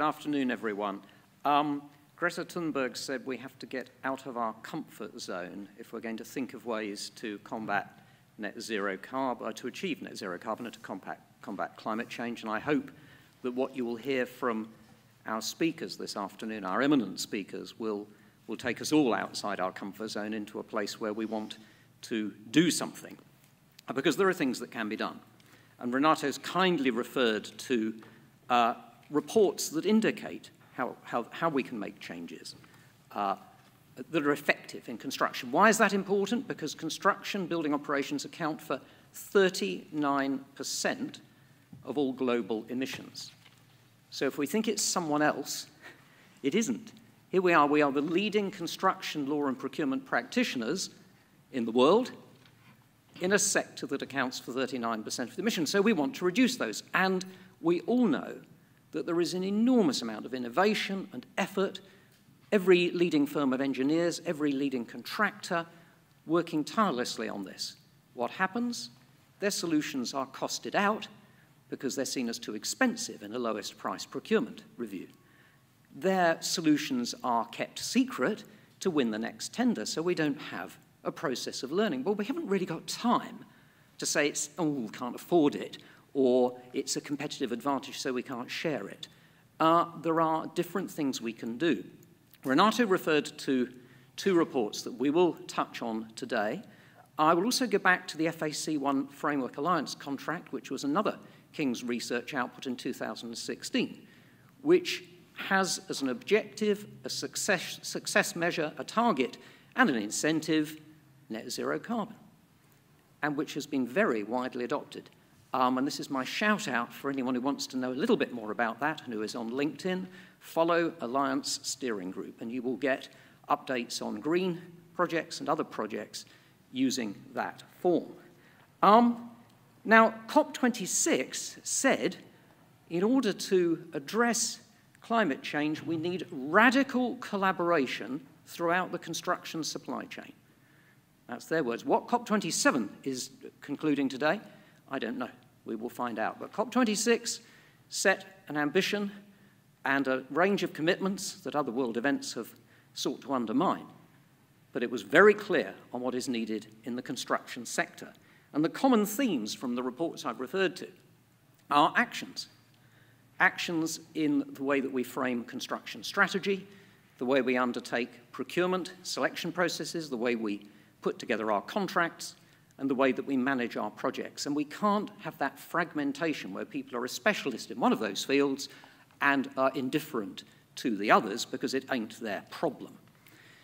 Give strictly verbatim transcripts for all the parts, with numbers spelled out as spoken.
Good afternoon, everyone. Um, Greta Thunberg said we have to get out of our comfort zone if we're going to think of ways to combat net zero carbon, to achieve net zero carbon and to combat, combat climate change. And I hope that what you will hear from our speakers this afternoon, our eminent speakers, will, will take us all outside our comfort zone into a place where we want to do something, because there are things that can be done. And Renato's kindly referred to uh, reports that indicate how, how, how we can make changes uh, that are effective in construction. Why is that important? Because construction building operations account for thirty-nine percent of all global emissions. So if we think it's someone else, it isn't. Here we are, we are the leading construction law and procurement practitioners in the world in a sector that accounts for thirty-nine percent of the emissions. So we want to reduce those. And we all know that there is an enormous amount of innovation and effort, every leading firm of engineers, every leading contractor working tirelessly on this. What happens? Their solutions are costed out because they're seen as too expensive in a lowest price procurement review. Their solutions are kept secret to win the next tender, so we don't have a process of learning. Well, we haven't really got time to say, it's, oh, can't afford it, or it's a competitive advantage, so we can't share it. Uh, there are different things we can do. Renato referred to two reports that we will touch on today. I will also go back to the F A C one Framework Alliance contract, which was another King's research output in two thousand sixteen, which has as an objective, a success, success measure, a target, and an incentive, net zero carbon, and which has been very widely adopted. Um, and this is my shout out for anyone who wants to know a little bit more about that and who is on LinkedIn. Follow Alliance Steering Group, and you will get updates on green projects and other projects using that form. Um, now, COP twenty-six said, in order to address climate change, we need radical collaboration throughout the construction supply chain. That's their words. What COP twenty-seven is concluding today, I don't know. We will find out. But COP twenty-six set an ambition and a range of commitments that other world events have sought to undermine. But it was very clear on what is needed in the construction sector. And the common themes from the reports I've referred to are actions. Actions in the way that we frame construction strategy, the way we undertake procurement, selection processes, the way we put together our contracts, and the way that we manage our projects. And we can't have that fragmentation where people are a specialist in one of those fields and are indifferent to the others because it ain't their problem.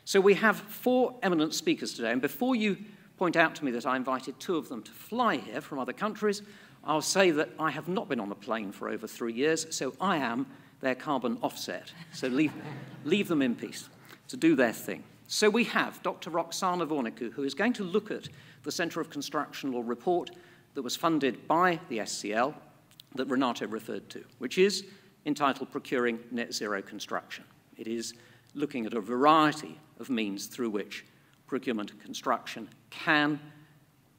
So we have four eminent speakers today. And before you point out to me that I invited two of them to fly here from other countries, I'll say that I have not been on a plane for over three years, so I am their carbon offset. So leave, leave them in peace to do their thing. So we have Doctor Roxana Vornicu, who is going to look at the Centre of Construction Law report that was funded by the S C L that Renato referred to, which is entitled Procuring Net Zero Construction. It is looking at a variety of means through which procurement and construction can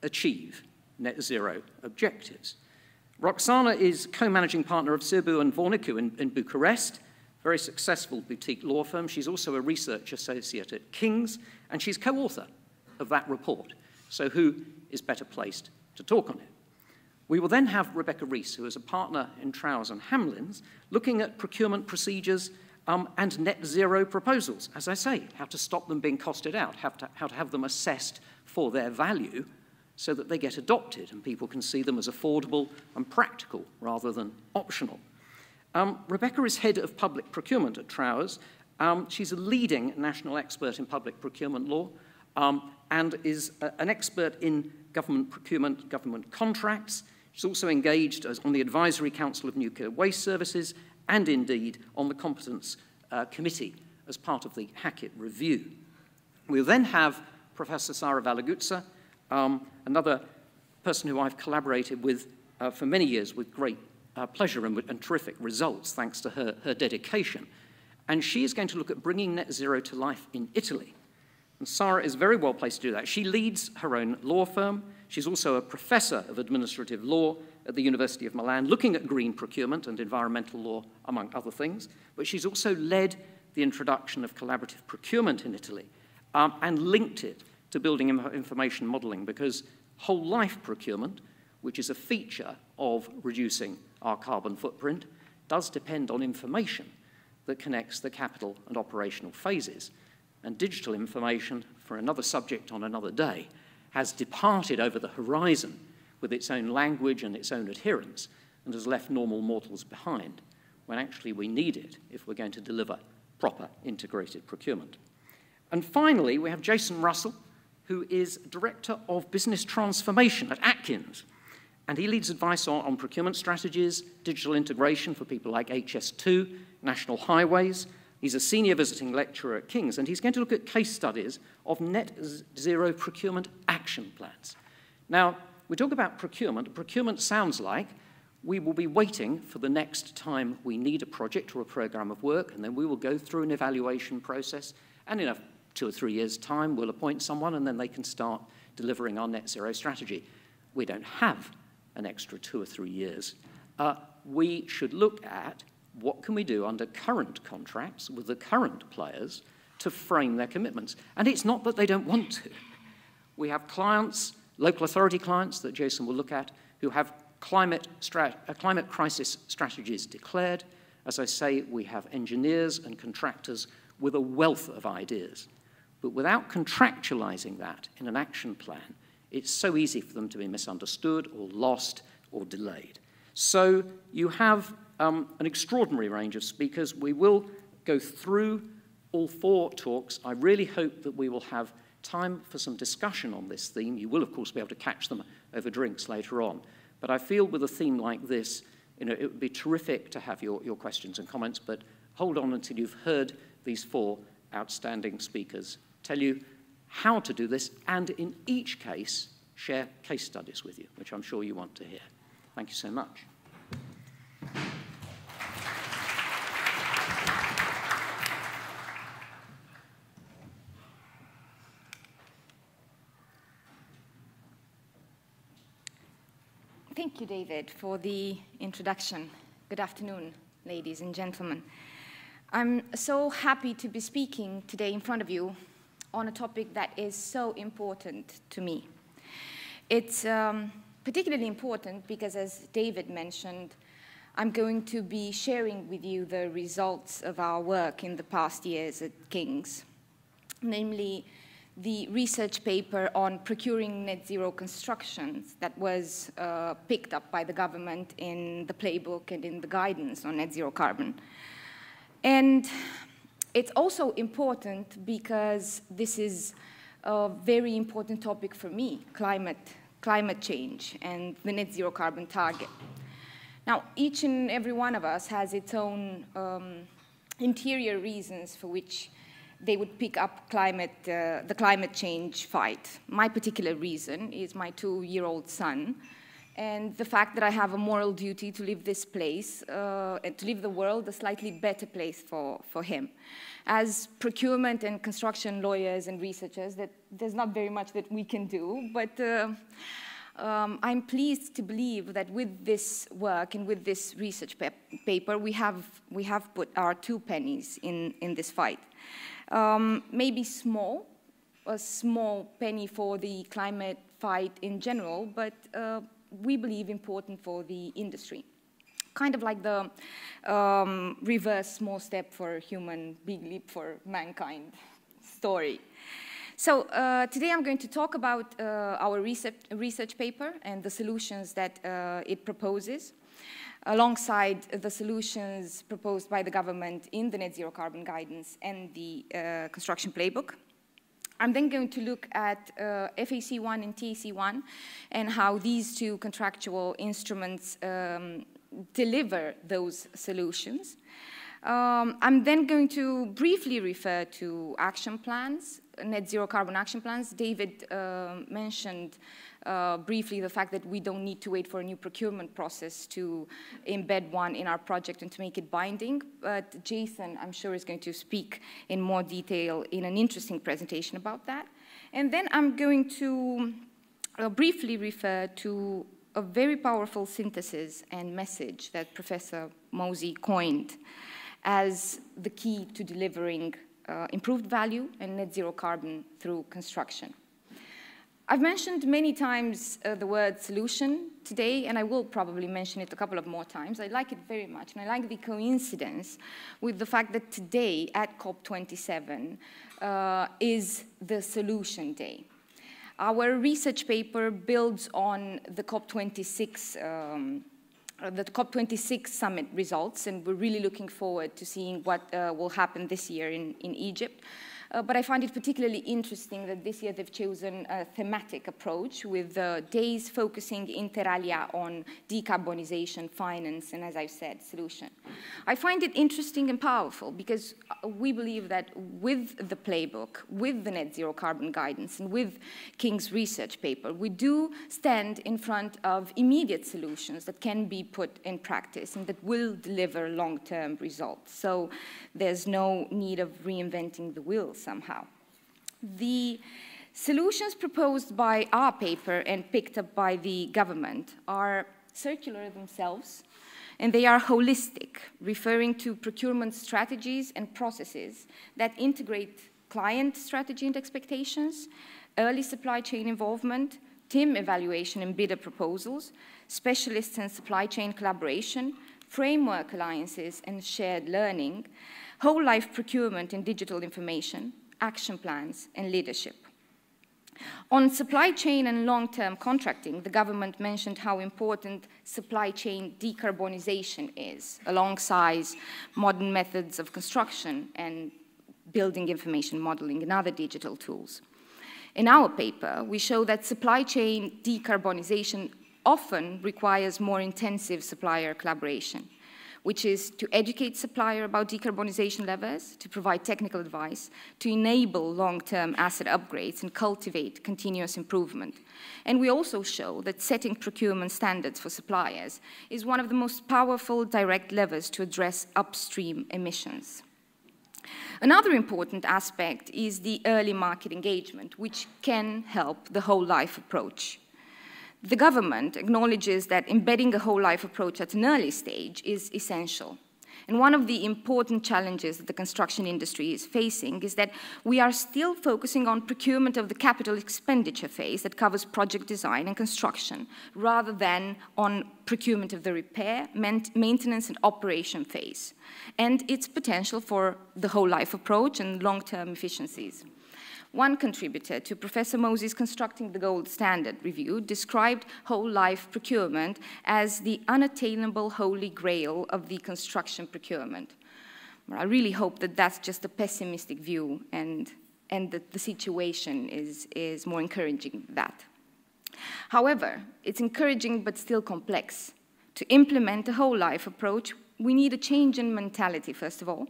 achieve net zero objectives. Roxana is co-managing partner of Sibu and Vornicu in, in Bucharest, very successful boutique law firm. She's also a research associate at King's, and she's co-author of that report. So who is better placed to talk on it? We will then have Rebecca Rees, who is a partner in Trowers and Hamlins, looking at procurement procedures um, and net zero proposals. As I say, how to stop them being costed out, how to, how to have them assessed for their value so that they get adopted and people can see them as affordable and practical rather than optional. Um, Rebecca is head of public procurement at Trowers. Um, she's a leading national expert in public procurement law um, and is a, an expert in government procurement, government contracts. She's also engaged as on the Advisory Council of Nuclear Waste Services and indeed on the Competence uh, Committee as part of the Hackett Review. We'll then have Professor Sara Valaguzza, um, another person who I've collaborated with uh, for many years with great Uh, pleasure and, and terrific results thanks to her, her dedication. And she is going to look at bringing net zero to life in Italy. And Sara is very well placed to do that. She leads her own law firm. She's also a professor of administrative law at the University of Milan, looking at green procurement and environmental law, among other things. But she's also led the introduction of collaborative procurement in Italy um, and linked it to building information modeling, because whole life procurement, which is a feature of reducing our carbon footprint, does depend on information that connects the capital and operational phases. And digital information, for another subject on another day, has departed over the horizon with its own language and its own adherence, and has left normal mortals behind, when actually we need it if we're going to deliver proper integrated procurement. And finally, we have Jason Russell, who is Director of Business Transformation at Atkins. And he leads advice on, on procurement strategies, digital integration for people like H S two, National Highways. He's a senior visiting lecturer at King's, and he's going to look at case studies of net zero procurement action plans. Now, we talk about procurement. Procurement sounds like we will be waiting for the next time we need a project or a program of work, and then we will go through an evaluation process, and in a two or three years' time, we'll appoint someone, and then they can start delivering our net zero strategy. We don't have an extra two or three years. Uh, we should look at what can we do under current contracts with the current players to frame their commitments. And it's not that they don't want to. We have clients, local authority clients that Jason will look at, who have climate, strat uh, climate crisis strategies declared. As I say, we have engineers and contractors with a wealth of ideas. But without contractualizing that in an action plan, it's so easy for them to be misunderstood or lost or delayed. So you have Um, an extraordinary range of speakers. We will go through all four talks. I really hope that we will have time for some discussion on this theme. You will, of course, be able to catch them over drinks later on. But I feel with a theme like this, you know, it would be terrific to have your, your questions and comments, but hold on until you've heard these four outstanding speakers tell you how to do this, and in each case, share case studies with you, which I'm sure you want to hear. Thank you so much. Thank you, David, for the introduction. Good afternoon, ladies and gentlemen. I'm so happy to be speaking today in front of you on a topic that is so important to me. It's um, particularly important because, as David mentioned, I'm going to be sharing with you the results of our work in the past years at King's, namely the research paper on procuring net zero constructions that was uh, picked up by the government in the playbook and in the guidance on net zero carbon. And it's also important because this is a very important topic for me, climate, climate change and the net zero carbon target. Now, each and every one of us has its own um, interior reasons for which they would pick up climate, uh, the climate change fight. My particular reason is my two-year-old son and the fact that I have a moral duty to leave this place, uh, and to leave the world a slightly better place for, for him. As procurement and construction lawyers and researchers, that there's not very much that we can do, but uh, um, I'm pleased to believe that with this work and with this research pap paper, we have, we have put our two pennies in, in this fight. Um, maybe small, a small penny for the climate fight in general, but uh, we believe important for the industry. Kind of like the um, reverse small step for human, big leap for mankind story. So uh, today I'm going to talk about uh, our research, research paper and the solutions that uh, it proposes, alongside the solutions proposed by the government in the Net Zero Carbon Guidance and the uh, Construction Playbook. I'm then going to look at uh, F A C one and T A C one and how these two contractual instruments um, deliver those solutions. Um, I'm then going to briefly refer to action plans, net zero carbon action plans. David uh, mentioned Uh, briefly the fact that we don't need to wait for a new procurement process to embed one in our project and to make it binding, but Jason, I'm sure, is going to speak in more detail in an interesting presentation about that. And then I'm going to I'll briefly refer to a very powerful synthesis and message that Professor Mosey coined as the key to delivering uh, improved value and net zero carbon through construction. I've mentioned many times uh, the word solution today, and I will probably mention it a couple of more times. I like it very much, and I like the coincidence with the fact that today at COP twenty-seven uh, is the solution day. Our research paper builds on the COP twenty-six, um, the COP twenty-six summit results, and we're really looking forward to seeing what uh, will happen this year in, in Egypt. Uh, but I find it particularly interesting that this year they've chosen a thematic approach with uh, days focusing inter alia on decarbonization, finance, and as I've said, solution. I find it interesting and powerful because we believe that with the playbook, with the Net Zero Carbon Guidance, and with King's research paper, we do stand in front of immediate solutions that can be put in practice and that will deliver long-term results. So there's no need of reinventing the wheel somehow. The solutions proposed by our paper and picked up by the government are circular themselves, and they are holistic, referring to procurement strategies and processes that integrate client strategy and expectations, early supply chain involvement, T I M evaluation and bidder proposals, specialists and supply chain collaboration, framework alliances and shared learning, whole life procurement and digital information, action plans and leadership. On supply chain and long-term contracting, the government mentioned how important supply chain decarbonization is, alongside modern methods of construction and building information modeling and other digital tools. In our paper, we show that supply chain decarbonization often requires more intensive supplier collaboration, which is to educate supplier about decarbonization levers, to provide technical advice, to enable long-term asset upgrades and cultivate continuous improvement. And we also show that setting procurement standards for suppliers is one of the most powerful direct levers to address upstream emissions. Another important aspect is the early market engagement, which can help the whole life approach. The government acknowledges that embedding a whole life approach at an early stage is essential. And one of the important challenges that the construction industry is facing is that we are still focusing on procurement of the capital expenditure phase that covers project design and construction, rather than on procurement of the repair, maintenance, and operation phase, and its potential for the whole life approach and long-term efficiencies. One contributor to Professor Mosey's Constructing the Gold Standard review described whole life procurement as the unattainable holy grail of the construction procurement. I really hope that that's just a pessimistic view and, and that the situation is, is more encouraging than that. However, it's encouraging but still complex. To implement a whole life approach, we need a change in mentality, first of all.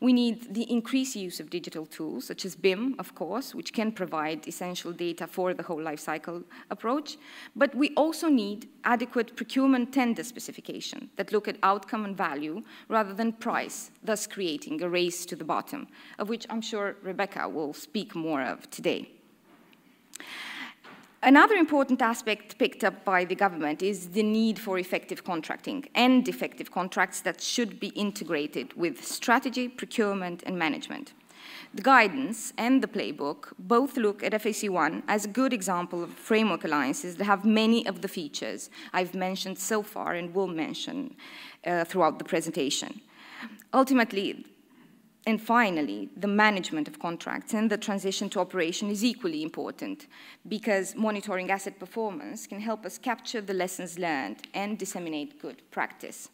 We need the increased use of digital tools, such as B I M, of course, which can provide essential data for the whole life cycle approach. But we also need adequate procurement tender specification that look at outcome and value rather than price, thus creating a race to the bottom, of which I'm sure Rebecca will speak more of today. Another important aspect picked up by the government is the need for effective contracting and effective contracts that should be integrated with strategy, procurement, and management. The guidance and the playbook both look at F A C one as a good example of framework alliances that have many of the features I've mentioned so far and will mention uh, throughout the presentation. Ultimately, and finally, the management of contracts and the transition to operation is equally important because monitoring asset performance can help us capture the lessons learned and disseminate good practice.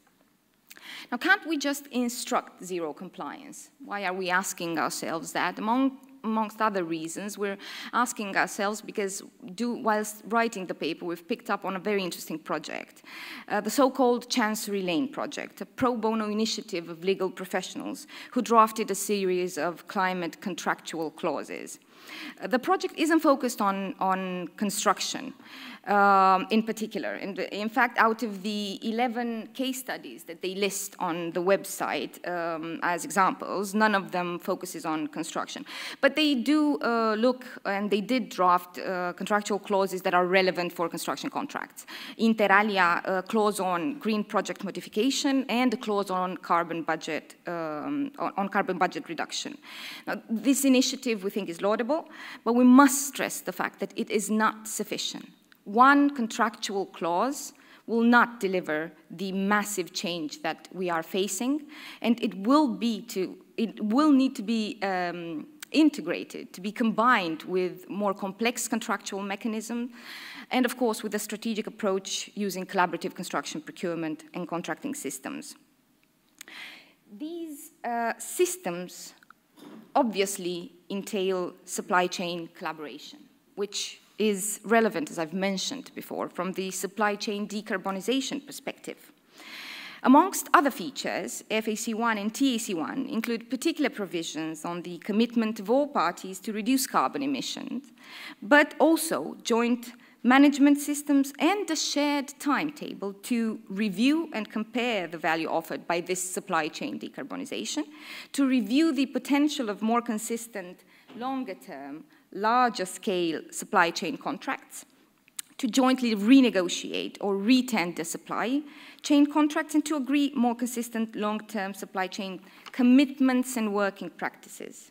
Now, can't we just instruct zero compliance? Why are we asking ourselves that? Among Amongst other reasons, we're asking ourselves because do, whilst writing the paper, we've picked up on a very interesting project, uh, the so-called Chancery Lane project, a pro bono initiative of legal professionals who drafted a series of climate contractual clauses. The project isn't focused on, on construction um, in particular. In, in fact, out of the eleven case studies that they list on the website um, as examples, none of them focuses on construction. But they do uh, look, and they did draft uh, contractual clauses that are relevant for construction contracts. Inter alia, a clause on green project modification and a clause on carbon budget, um, on carbon budget reduction. Now, this initiative, we think, is laudable. But we must stress the fact that it is not sufficient. One contractual clause will not deliver the massive change that we are facing, and it will be to, it will need to be um, integrated, to be combined with more complex contractual mechanisms, and of course with a strategic approach using collaborative construction procurement and contracting systems. These uh, systems obviously entail supply chain collaboration, which is relevant, as I've mentioned before, from the supply chain decarbonization perspective. Amongst other features, F A C one and T A C one include particular provisions on the commitment of all parties to reduce carbon emissions, but also joint management systems and a shared timetable to review and compare the value offered by this supply chain decarbonization, to review the potential of more consistent, longer-term, larger-scale supply chain contracts, to jointly renegotiate or re-tender supply chain contracts, and to agree more consistent long-term supply chain commitments and working practices.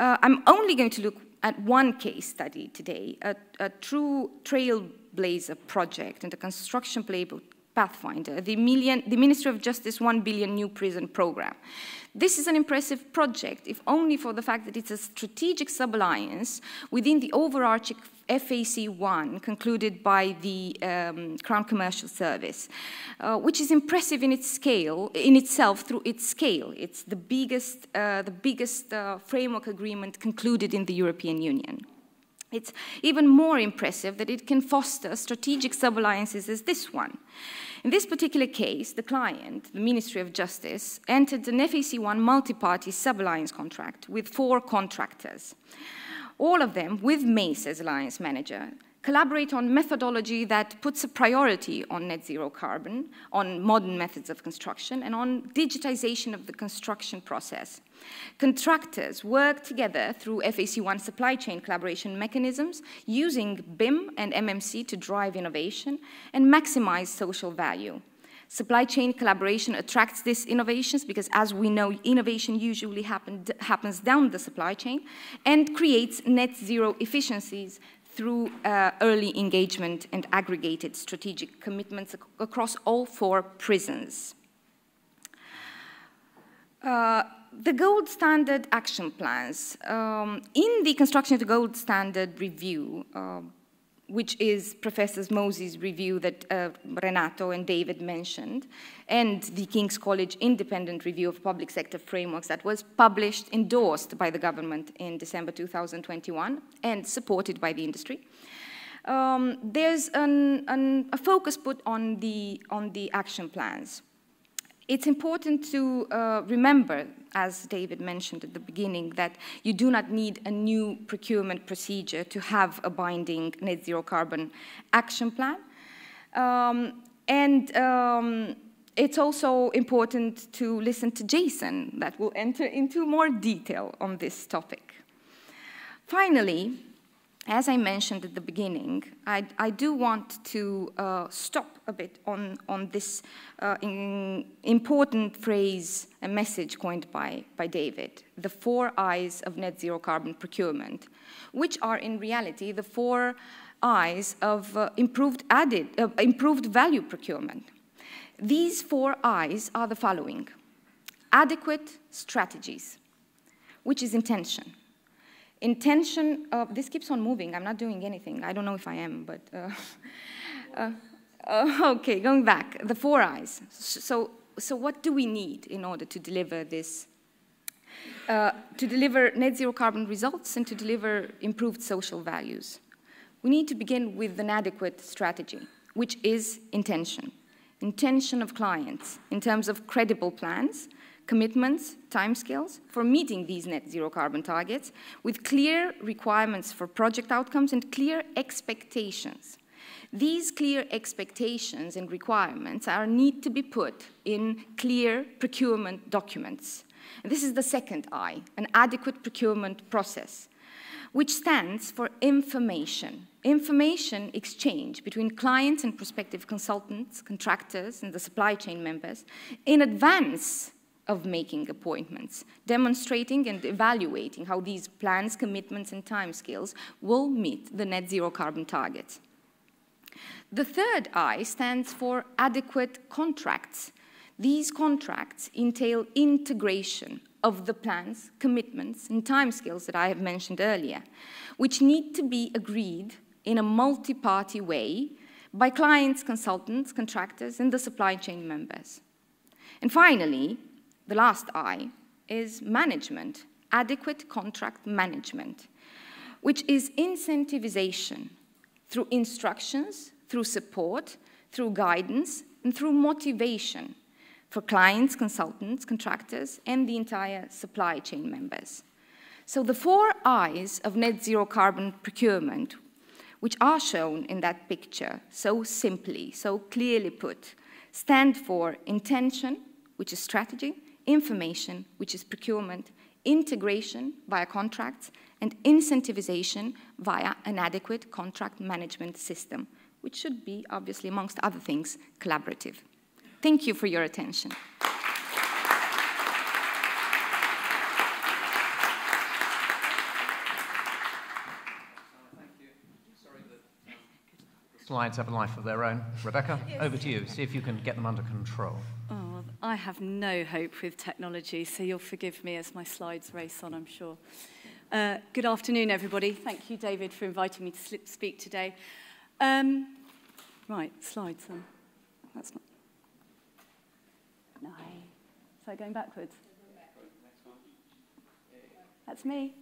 Uh, I'm only going to look at one case study today, a, a true trailblazer project and a construction playbook pathfinder, the, million, the Ministry of Justice one billion New Prison Program. This is an impressive project, if only for the fact that it's a strategic sub-alliance within the overarching F A C one concluded by the um, Crown Commercial Service, uh, which is impressive in its scale, in itself through its scale. It's the biggest, uh, the biggest uh, framework agreement concluded in the European Union. It's even more impressive that it can foster strategic sub-alliances as this one. In this particular case, the client, the Ministry of Justice, entered an F A C one multi-party sub-alliance contract with four contractors. All of them, with Mace as alliance manager, collaborate on methodology that puts a priority on net zero carbon, on modern methods of construction, and on digitization of the construction process. Contractors work together through F A C one supply chain collaboration mechanisms, using B I M and M M C to drive innovation and maximize social value. Supply chain collaboration attracts these innovations because, as we know, innovation usually happen, happens down the supply chain, and creates net zero efficiencies through uh, early engagement and aggregated strategic commitments ac across all four prisons. Uh, The gold standard action plans. Um, in the Construction to Gold Standard review, uh, which is Professor Mosey's review that uh, Renato and David mentioned, and the King's College independent review of public sector frameworks that was published, endorsed by the government in December two thousand twenty-one, and supported by the industry, um, there's an, an, a focus put on the, on the action plans. It's important to uh, remember, as David mentioned at the beginning, that you do not need a new procurement procedure to have a binding net zero carbon action plan. Um, and um, it's also important to listen to Jason, that will enter into more detail on this topic. Finally, as I mentioned at the beginning, I, I do want to uh, stop a bit on, on this uh, in important phrase and message coined by, by David, the four I's of net zero carbon procurement, which are in reality the four I's of uh, improved, added, uh, improved value procurement. These four I's are the following: adequate strategies, which is intention. Intention, uh, this keeps on moving, I'm not doing anything, I don't know if I am, but, uh, uh, uh, okay, going back, the four I's. So, so what do we need in order to deliver this, uh, to deliver net zero carbon results and to deliver improved social values? We need to begin with an adequate strategy, which is intention. Intention of clients in terms of credible plans, commitments, timescales for meeting these net zero carbon targets, with clear requirements for project outcomes and clear expectations. These clear expectations and requirements are need to be put in clear procurement documents. And this is the second I, an adequate procurement process, which stands for information. Information exchange between clients and prospective consultants, contractors, and the supply chain members in advance of making appointments, demonstrating and evaluating how these plans, commitments, and timescales will meet the net zero carbon targets. The third I stands for adequate contracts. These contracts entail integration of the plans, commitments, and timescales that I have mentioned earlier, which need to be agreed in a multi-party way by clients, consultants, contractors, and the supply chain members. And finally, the last I is management, adequate contract management, which is incentivization through instructions, through support, through guidance, and through motivation for clients, consultants, contractors, and the entire supply chain members. So the four I's of net zero carbon procurement, which are shown in that picture so simply, so clearly put, stand for intention, which is strategy, information, which is procurement, integration via contracts, and incentivization via an adequate contract management system, which should be, obviously, amongst other things, collaborative. Thank you for your attention. Slides have a life of their own. Rebecca, yes. Over to you. See if you can get them under control. Oh, I have no hope with technology, so you'll forgive me as my slides race on, I'm sure. Uh, good afternoon, everybody. Thank you, David, for inviting me to speak today. Um, right, slides then. That's not... No. Is that going backwards? That's me.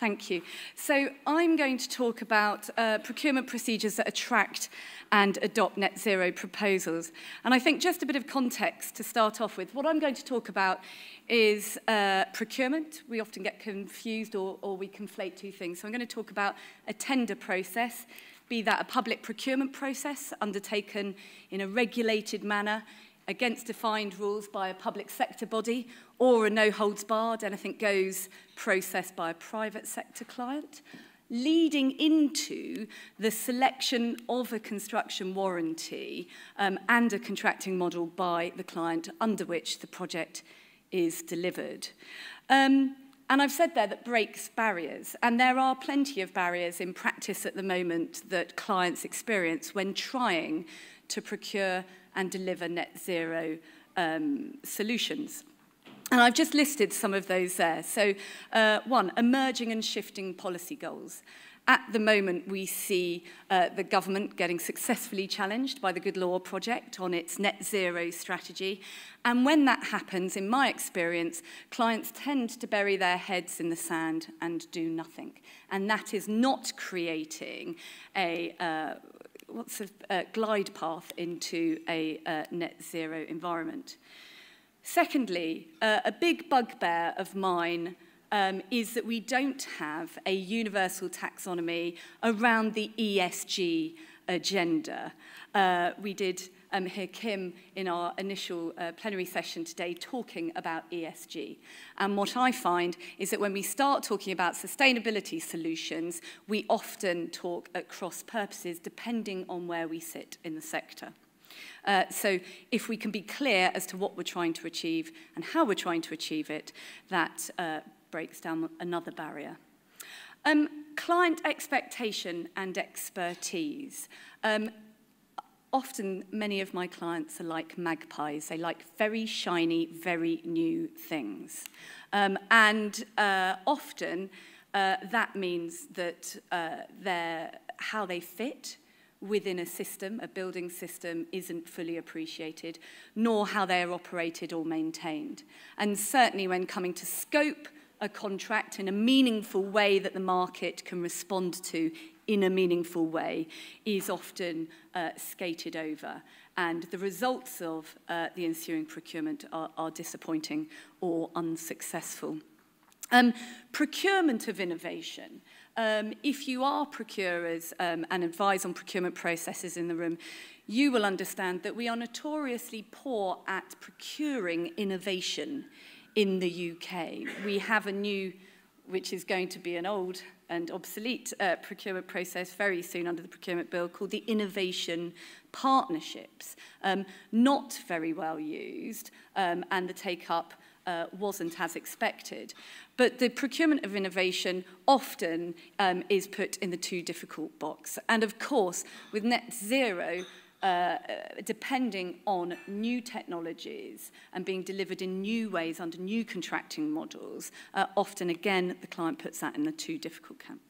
Thank you. So I'm going to talk about uh, procurement procedures that attract and adopt net zero proposals. And I think just a bit of context to start off with. What I'm going to talk about is uh, procurement. We often get confused or, or we conflate two things. So I'm going to talk about a tender process, be that a public procurement process undertaken in a regulated manner against defined rules by a public sector body, or a no-holds-barred, anything goes process by a private sector client, leading into the selection of a construction warranty um, and a contracting model by the client under which the project is delivered. Um, And I've said there that breaks barriers, and there are plenty of barriers in practice at the moment that clients experience when trying to procure and deliver net zero um, solutions. And I've just listed some of those there. So uh, one, emerging and shifting policy goals. At the moment, we see uh, the government getting successfully challenged by the Good Law Project on its net zero strategy. And when that happens, in my experience, clients tend to bury their heads in the sand and do nothing. And that is not creating a, uh, what's a, a glide path into a uh, net zero environment. Secondly, uh, a big bugbear of mine Um, is that we don't have a universal taxonomy around the E S G agenda. Uh, we did um, hear Kim in our initial uh, plenary session today talking about E S G. And what I find is that when we start talking about sustainability solutions, we often talk at cross purposes depending on where we sit in the sector. Uh, so if we can be clear as to what we're trying to achieve and how we're trying to achieve it, that uh, breaks down another barrier. Um, client expectation and expertise. Um, often, many of my clients are like magpies. They like very shiny, very new things. Um, and uh, often, uh, that means that uh, their, how they fit within a system, a building system, isn't fully appreciated, nor how they're operated or maintained. And certainly when coming to scope a contract in a meaningful way that the market can respond to in a meaningful way is often uh, skated over, and the results of uh, the ensuing procurement are, are disappointing or unsuccessful. Um, procurement of innovation. Um, if you are procurers um, and advise on procurement processes in the room, you will understand that we are notoriously poor at procuring innovation in the U K. We have a new, which is going to be an old and obsolete uh, procurement process very soon under the Procurement Bill, called the Innovation Partnerships. Um, not very well used, um, and the take-up uh, wasn't as expected. But the procurement of innovation often um, is put in the too difficult box. And of course, with net zero, Uh, depending on new technologies and being delivered in new ways under new contracting models, uh, often again the client puts that in the too difficult camp.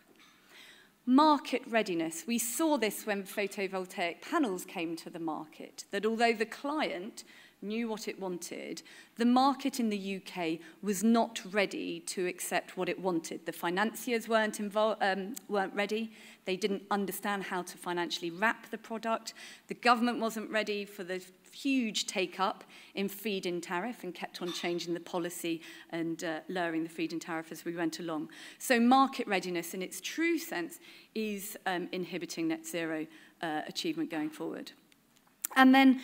Market readiness. We saw this when photovoltaic panels came to the market, that although the client knew what it wanted, the market in the U K was not ready to accept what it wanted. The financiers weren't, um, weren't ready. They didn't understand how to financially wrap the product. The government wasn't ready for the huge take-up in feed-in tariff and kept on changing the policy and uh, lowering the feed-in tariff as we went along. So market readiness in its true sense is um, inhibiting net zero uh, achievement going forward. And then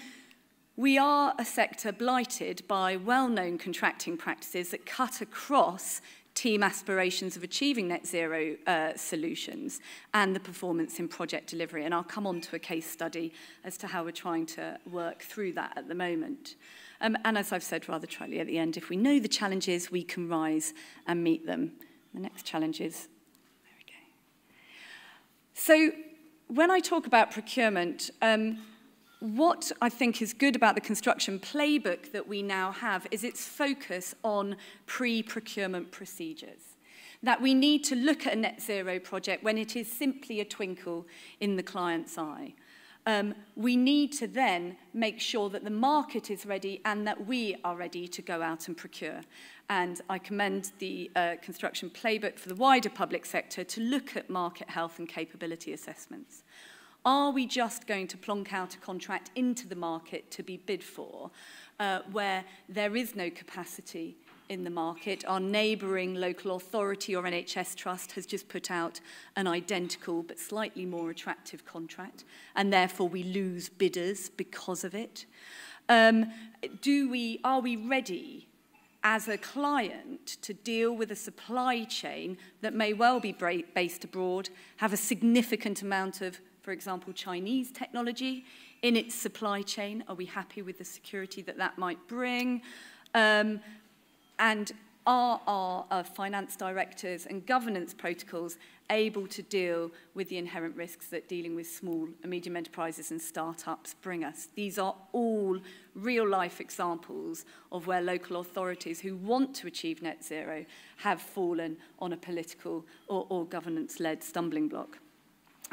we are a sector blighted by well-known contracting practices that cut across team aspirations of achieving net zero uh, solutions and the performance in project delivery. And I'll come on to a case study as to how we're trying to work through that at the moment. Um, and as I've said rather tritely at the end, if we know the challenges, we can rise and meet them. The next challenge is, there we go. So when I talk about procurement, um, what I think is good about the construction playbook that we now have is its focus on pre-procurement procedures. That we need to look at a net zero project when it is simply a twinkle in the client's eye. Um, we need to then make sure that the market is ready and that we are ready to go out and procure. And I commend the uh, construction playbook for the wider public sector to look at market health and capability assessments. Are we just going to plonk out a contract into the market to be bid for, uh, where there is no capacity in the market? Our neighbouring local authority or N H S trust has just put out an identical but slightly more attractive contract, and therefore we lose bidders because of it. Um, do we, are we ready as a client to deal with a supply chain that may well be based abroad, have a significant amount of, for example, Chinese technology in its supply chain? Are we happy with the security that that might bring? Um, and are our uh, finance directors and governance protocols able to deal with the inherent risks that dealing with small and medium enterprises and startups bring us? These are all real-life examples of where local authorities who want to achieve net zero have fallen on a political or, or governance-led stumbling block.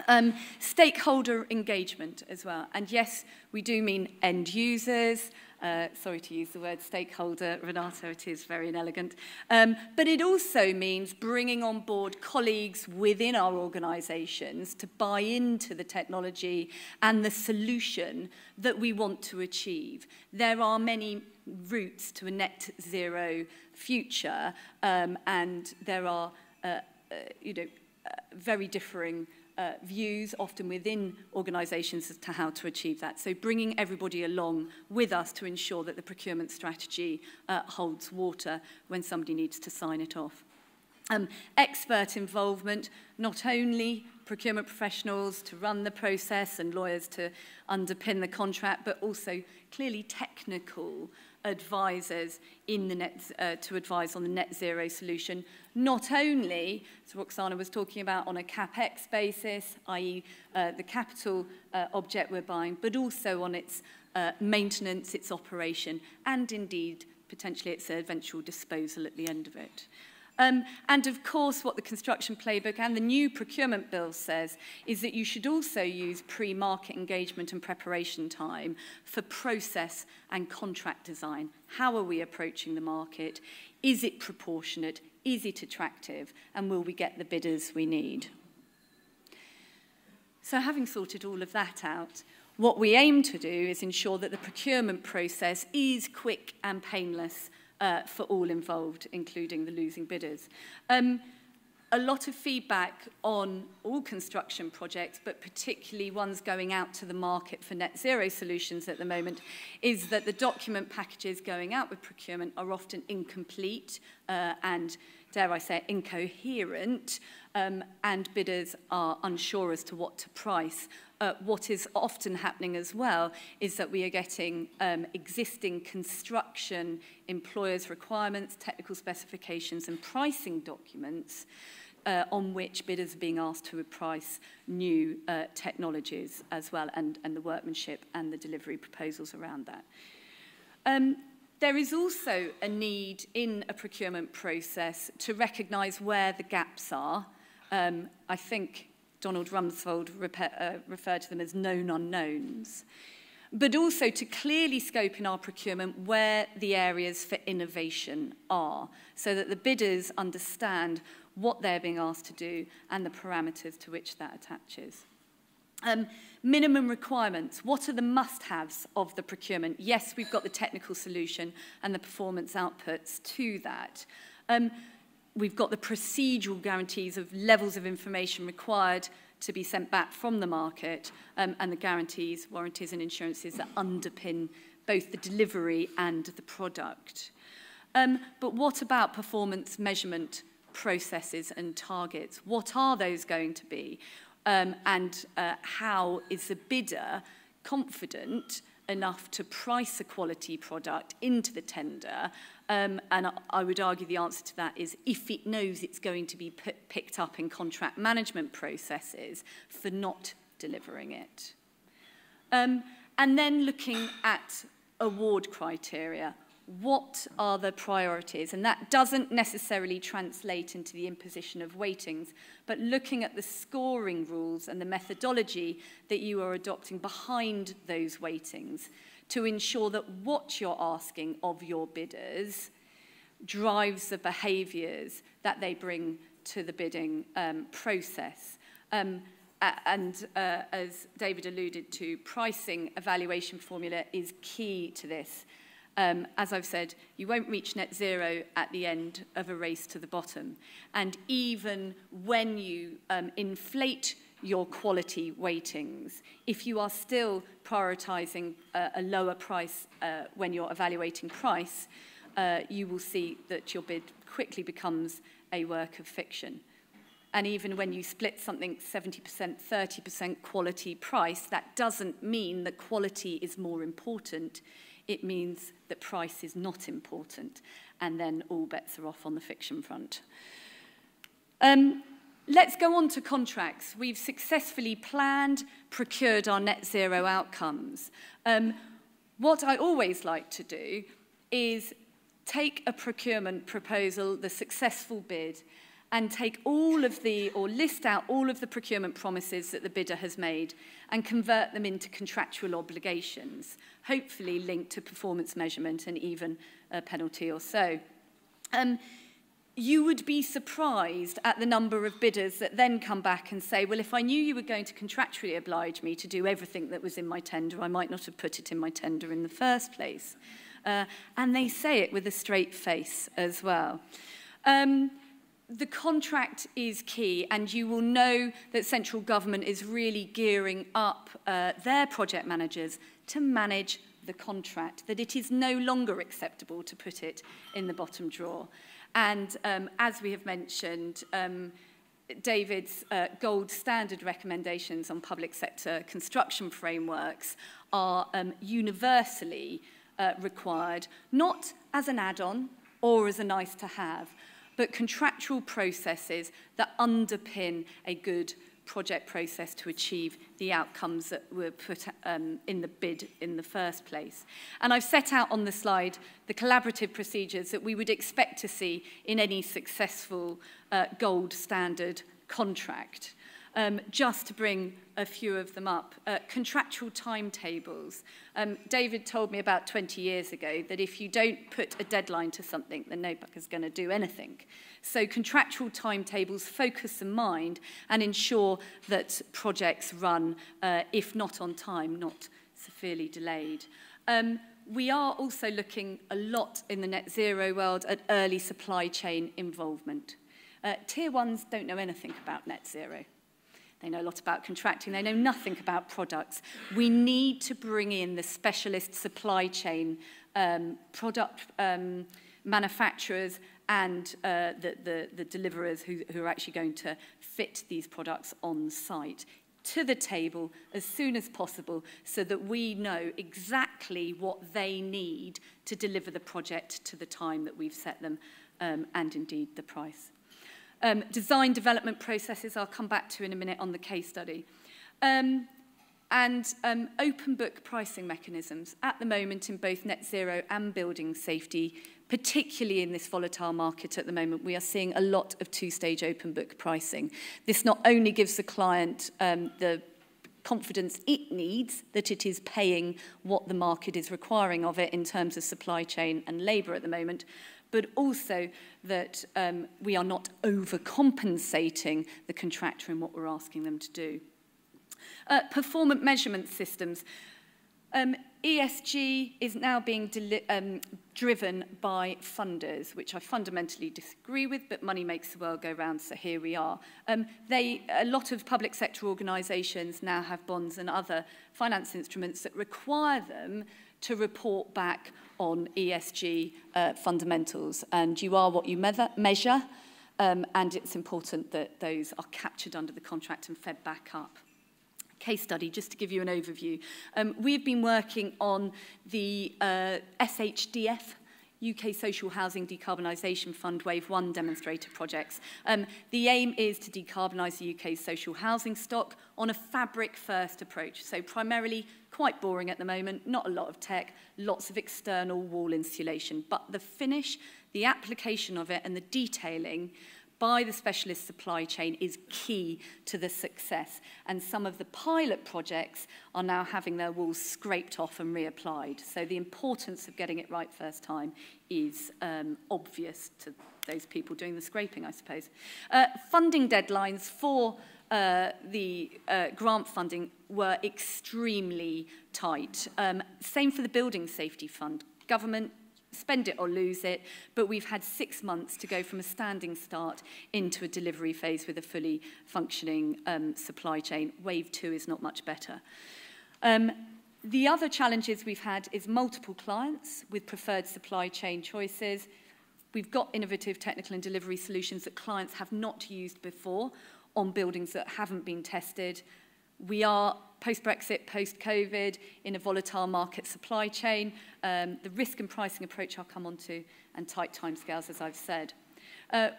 Um, stakeholder engagement as well. And yes, we do mean end users. Uh, sorry to use the word stakeholder, Renato, it is very inelegant. Um, but it also means bringing on board colleagues within our organisations to buy into the technology and the solution that we want to achieve. There are many routes to a net zero future, um, and there are uh, uh, you know, uh, very differing Uh, views often within organisations as to how to achieve that. So bringing everybody along with us to ensure that the procurement strategy uh, holds water when somebody needs to sign it off. Um, expert involvement, not only procurement professionals to run the process and lawyers to underpin the contract, but also clearly technical advisors in the net, uh, to advise on the net zero solution, not only, as Roxana was talking about, on a CapEx basis, that is uh, the capital uh, object we're buying, but also on its uh, maintenance, its operation, and indeed, potentially its eventual disposal at the end of it. Um, and of course, what the Construction Playbook and the new Procurement Bill says is that you should also use pre-market engagement and preparation time for process and contract design. How are we approaching the market? Is it proportionate? Is it attractive? And will we get the bidders we need? So having sorted all of that out, what we aim to do is ensure that the procurement process is quick and painless uh, for all involved, including the losing bidders. Um, a lot of feedback on all construction projects, but particularly ones going out to the market for net zero solutions at the moment, is that the document packages going out with procurement are often incomplete uh, and, dare I say, incoherent, um, and bidders are unsure as to what to price. Uh, what is often happening as well is that we are getting um, existing construction employers' requirements, technical specifications and pricing documents uh, on which bidders are being asked to price new uh, technologies as well, and, and the workmanship and the delivery proposals around that. Um, There is also a need in a procurement process to recognise where the gaps are. Um, I think Donald Rumsfeld refer, uh, referred to them as known unknowns, but also to clearly scope in our procurement where the areas for innovation are, so that the bidders understand what they're being asked to do and the parameters to which that attaches. Um, minimum requirements. What are the must-haves of the procurement? Yes, we've got the technical solution and the performance outputs to that. Um, we've got the procedural guarantees of levels of information required to be sent back from the market, um, and the guarantees, warranties and insurances that underpin both the delivery and the product. Um, but what about performance measurement processes and targets? What are those going to be? Um, and uh, how is the bidder confident enough to price a quality product into the tender? Um, and I would argue the answer to that is if it knows it's going to be picked up in contract management processes for not delivering it. Um, and then looking at award criteria. What are the priorities? And that doesn't necessarily translate into the imposition of weightings, but looking at the scoring rules and the methodology that you are adopting behind those weightings to ensure that what you're asking of your bidders drives the behaviours that they bring to the bidding um, process. Um, Uh, and uh, as David alluded to, pricing evaluation formula is key to this. Um, as I've said, you won't reach net zero at the end of a race to the bottom. And even when you um, inflate your quality weightings, if you are still prioritising uh, a lower price uh, when you're evaluating price, uh, you will see that your bid quickly becomes a work of fiction. And even when you split something seventy percent, thirty percent quality price, that doesn't mean that quality is more important. It means that price is not important. And then all bets are off on the fiction front. Um, let's go on to contracts. We've successfully planned, procured our net zero outcomes. Um, what I always like to do is take a procurement proposal, the successful bid, and take all of the, or list out all of the procurement promises that the bidder has made and convert them into contractual obligations, hopefully linked to performance measurement and even a penalty or so. Um, you would be surprised at the number of bidders that then come back and say, well, if I knew you were going to contractually oblige me to do everything that was in my tender, I might not have put it in my tender in the first place. Uh, and they say it with a straight face as well. Um, The contract is key, and you will know that central government is really gearing up uh, their project managers to manage the contract, that it is no longer acceptable to put it in the bottom drawer. And um, as we have mentioned, um, David's uh, gold standard recommendations on public sector construction frameworks are um, universally uh, required, not as an add-on or as a nice-to-have, but contractual processes that underpin a good project process to achieve the outcomes that were put um, in the bid in the first place. And I've set out on the slide the collaborative procedures that we would expect to see in any successful uh, gold standard contract. um, just to bring a few of them up. Uh, contractual timetables. Um, David told me about twenty years ago that if you don't put a deadline to something, then no bucker's going to do anything. So contractual timetables focus the mind and ensure that projects run, uh, if not on time, not severely delayed. Um, We are also looking a lot in the net zero world at early supply chain involvement. Uh, tier ones don't know anything about net zero. They know a lot about contracting. They know nothing about products. We need to bring in the specialist supply chain um, product um, manufacturers and uh, the, the, the deliverers who, who are actually going to fit these products on site to the table as soon as possible so that we know exactly what they need to deliver the project to the time that we've set them, um, and indeed the price. Um, design development processes, I'll come back to in a minute on the case study. Um, and um, open book pricing mechanisms at the moment in both net zero and building safety, particularly in this volatile market at the moment, we are seeing a lot of two-stage open book pricing. This not only gives the client um, the confidence it needs that it is paying what the market is requiring of it in terms of supply chain and labour at the moment, but also that um, we are not overcompensating the contractor in what we're asking them to do. Uh, performance measurement systems. Um, E S G is now being um, driven by funders, which I fundamentally disagree with, but money makes the world go round, so here we are. Um, they, a lot of public sector organisations now have bonds and other finance instruments that require them to report back on E S G uh, fundamentals, and you are what you measure, um, and it's important that those are captured under the contract and fed back up. Case study, just to give you an overview. Um, we've been working on the uh, S H D F, U K Social Housing Decarbonisation Fund Wave one demonstrator projects. Um, the aim is to decarbonise the U K's social housing stock on a fabric-first approach, so primarily quite boring at the moment, not a lot of tech, lots of external wall insulation, but the finish, the application of it and the detailing by the specialist supply chain is key to the success. And some of the pilot projects are now having their walls scraped off and reapplied. So the importance of getting it right first time is um, obvious to those people doing the scraping, I suppose. Uh, funding deadlines for uh, the uh, grant funding were extremely tight. Um, same for the Building Safety Fund. Government spend it or lose it, but we've had six months to go from a standing start into a delivery phase with a fully functioning um, supply chain. Wave two is not much better. Um, the other challenges we've had is multiple clients with preferred supply chain choices. We've got innovative technical and delivery solutions that clients have not used before on buildings that haven't been tested. We are post-Brexit, post-COVID, in a volatile market supply chain. Um, the risk and pricing approach I'll come on to, and tight timescales, as I've said. Uh,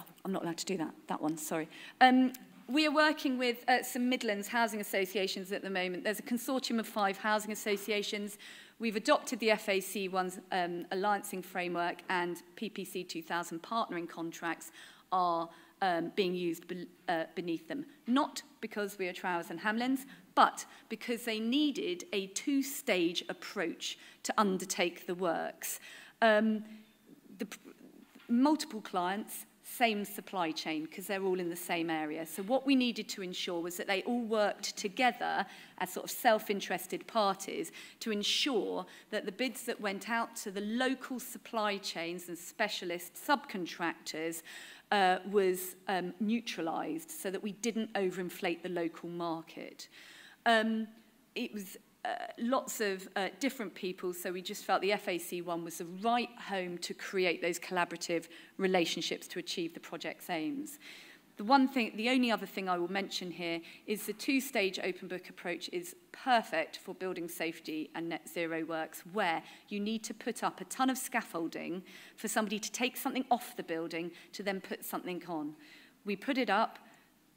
oh, I'm not allowed to do that, that one, sorry. Um, we are working with uh, some Midlands housing associations at the moment. There's a consortium of five housing associations. We've adopted the F A C one's um, alliancing framework, and P P C two thousand partnering contracts are Um, being used be, uh, beneath them. Not because we are Trowers and Hamlins, but because they needed a two-stage approach to undertake the works. Um, the multiple clients, same supply chain, because they're all in the same area. So what we needed to ensure was that they all worked together as sort of self-interested parties to ensure that the bids that went out to the local supply chains and specialist subcontractors Uh, was um, neutralised so that we didn't overinflate the local market. Um, it was uh, lots of uh, different people, so we just felt the F A C one was the right home to create those collaborative relationships to achieve the project's aims. The one thing, the only other thing I will mention here is the two-stage open book approach is perfect for building safety and net zero works, where you need to put up a ton of scaffolding for somebody to take something off the building to then put something on. We put it up,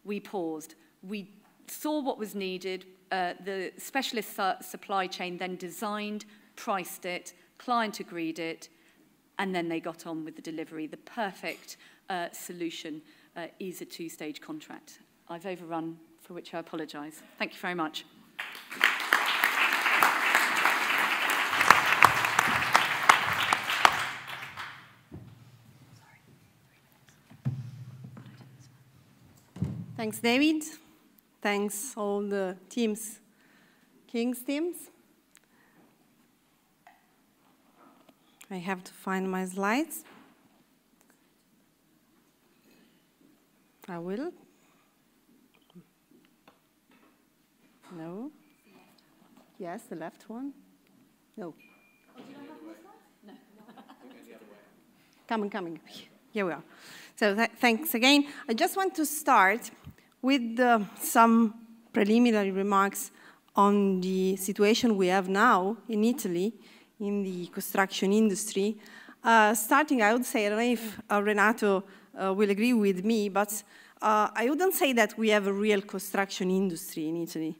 we paused, we saw what was needed, uh, the specialist su- supply chain then designed, priced it, client agreed it, and then they got on with the delivery. The perfect uh, solution Uh, is a two-stage contract. I've overrun, for which I apologise. Thank you very much. Thanks, David. Thanks, all the teams, King's teams. I have to find my slides. I will. No. Yes, the left one. No. Oh, do you not have my slides? No. Coming, coming. Here we are. So th thanks again. I just want to start with uh, some preliminary remarks on the situation we have now in Italy in the construction industry. Uh, starting, I would say, I don't know if uh, Renato uh, will agree with me, but uh, I wouldn't say that we have a real construction industry in Italy.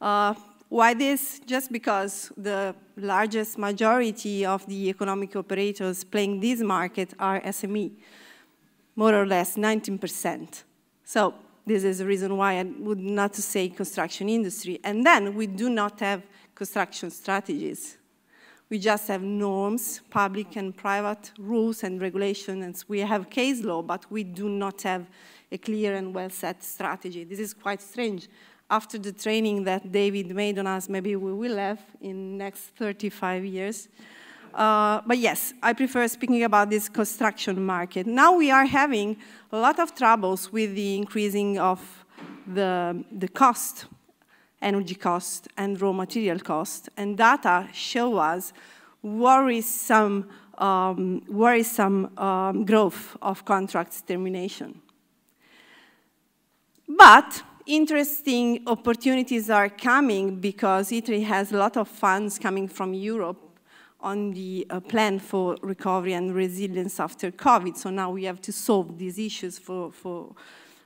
Uh, why this? Just because the largest majority of the economic operators playing this market are S M E, more or less nineteen percent. So this is the reason why I would not say construction industry. And then we do not have construction strategies. We just have norms, public and private rules and regulations. We have case law, but we do not have a clear and well-set strategy. This is quite strange. After the training that David made on us, maybe we will have in the next thirty-five years. Uh, but yes, I prefer speaking about this construction market. Now we are having a lot of troubles with the increasing of the, the cost, energy cost and raw material cost, and data show us worrisome, um, worrisome um, growth of contracts termination. But interesting opportunities are coming because Italy has a lot of funds coming from Europe on the uh, plan for recovery and resilience after COVID. So now we have to solve these issues for, for,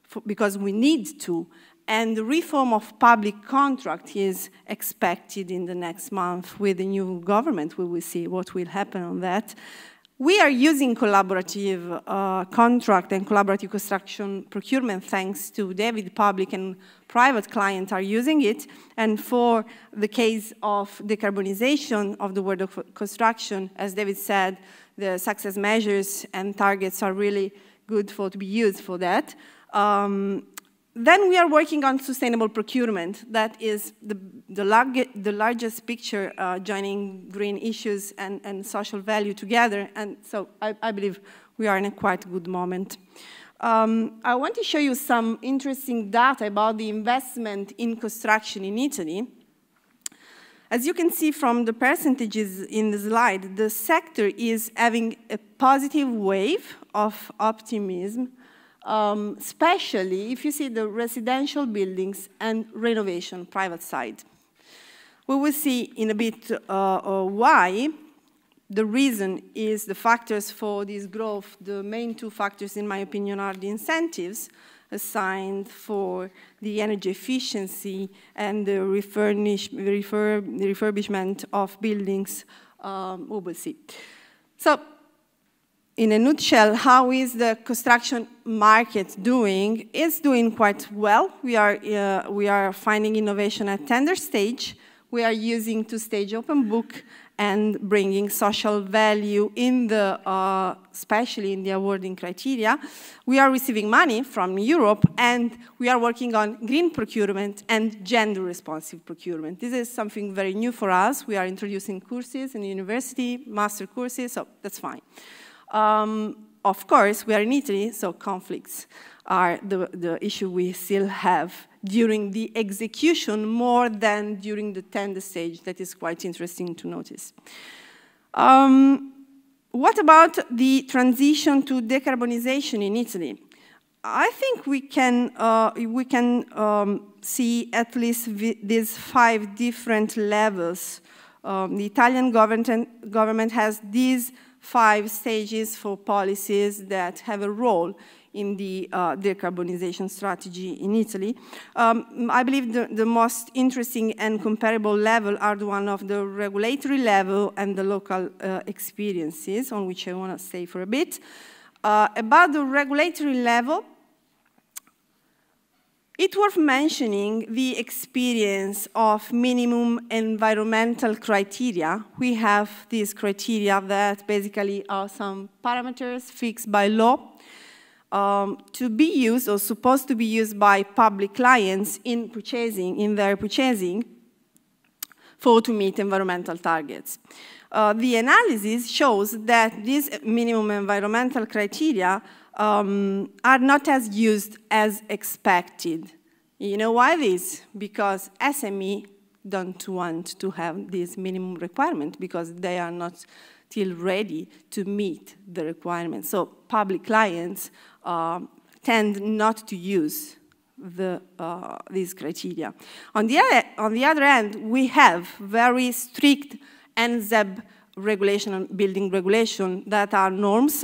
for, because we need to. And the reform of public contract is expected in the next month with the new government. We will see what will happen on that. We are using collaborative uh, contract and collaborative construction procurement thanks to David. Public and private clients are using it. And for the case of decarbonization of the world of construction, as David said, the success measures and targets are really good for to be used for that. Um, Then we are working on sustainable procurement. That is the, the, large, the largest picture, uh, joining green issues and, and social value together. And so I, I believe we are in a quite good moment. Um, I want to show you some interesting data about the investment in construction in Italy. As you can see from the percentages in the slide, the sector is having a positive wave of optimism. Um, especially if you see the residential buildings and renovation private side. We will see in a bit uh, uh, why. The reason is the factors for this growth. The main two factors, in my opinion, are the incentives assigned for the energy efficiency and the refurnish, refurb, the refurbishment of buildings. Um, we will see. So, in a nutshell, how is the construction market doing? It's doing quite well. We are, uh, we are finding innovation at tender stage. We are using two-stage open book and bringing social value in the, uh, especially in the awarding criteria. We are receiving money from Europe, and we are working on green procurement and gender-responsive procurement. This is something very new for us. We are introducing courses in university, master courses, so that's fine. Um, of course, we are in Italy, so conflicts are the, the issue we still have during the execution more than during the tender stage. That is quite interesting to notice. Um, what about the transition to decarbonization in Italy? I think we can, uh, we can um, see at least these five different levels. Um, the Italian government, government has these five stages for policies that have a role in the uh, decarbonization strategy in Italy. Um, I believe the, the most interesting and comparable level are the one of the regulatory level and the local uh, experiences, on which I want to stay for a bit. Uh, about the regulatory level, It's worth mentioning the experience of minimum environmental criteria. We have these criteria that basically are some parameters fixed by law um, to be used or supposed to be used by public clients in purchasing, in their purchasing, for to meet environmental targets. Uh, the analysis shows that these minimum environmental criteria Um, are not as used as expected. You know why this? Because S M E don't want to have this minimum requirement because they are not still ready to meet the requirements. So public clients uh, tend not to use the, uh, these criteria. On the, other, on the other hand, we have very strict N Z E B regulation, building regulation that are norms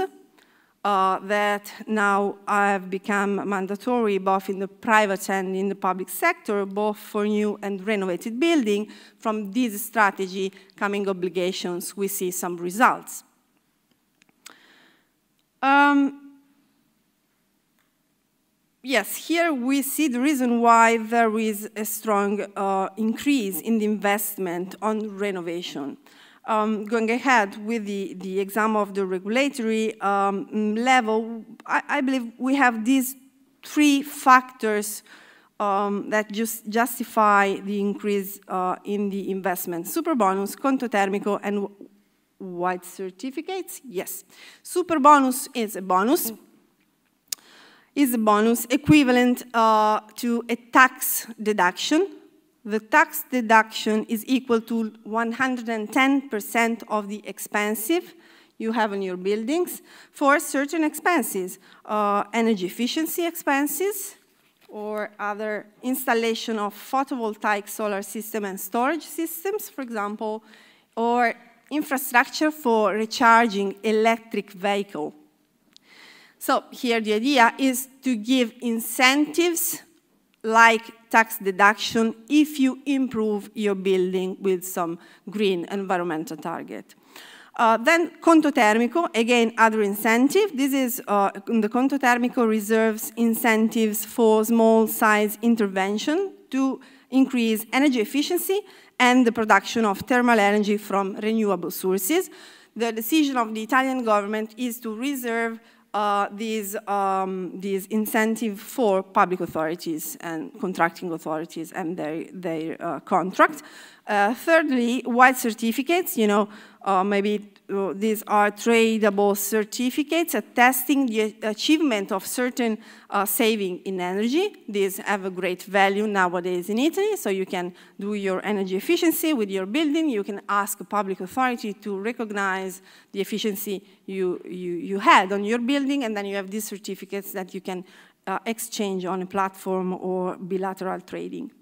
Uh, that now have become mandatory both in the private and in the public sector, both for new and renovated building. From this strategy coming obligations, we see some results. Um, yes, here we see the reason why there is a strong uh, increase in the investment on renovation. Um, going ahead with the, the exam of the regulatory um, level, I, I believe we have these three factors um, that just justify the increase uh, in the investment. Superbonus, Conto Termico, and white certificates, yes. Superbonus is a bonus, is a bonus equivalent uh, to a tax deduction. The tax deduction is equal to one hundred ten percent of the expensive you have in your buildings for certain expenses, uh, energy efficiency expenses or other installation of photovoltaic solar system and storage systems, for example, or infrastructure for recharging electric vehicle. So here the idea is to give incentives like tax deduction if you improve your building with some green environmental target. Uh, then Conto Termico, again other incentive. This is uh, the Conto Termico reserves incentives for small size intervention to increase energy efficiency and the production of thermal energy from renewable sources. The decision of the Italian government is to reserve Uh, these, um, these incentive for public authorities and contracting authorities and their, their uh, contract. Uh, thirdly, white certificates, you know, uh, maybe uh, these are tradable certificates attesting the achievement of certain uh, saving in energy. These have a great value nowadays in Italy, so you can do your energy efficiency with your building, you can ask a public authority to recognize the efficiency you, you, you had on your building, and then you have these certificates that you can uh, exchange on a platform or bilateral trading.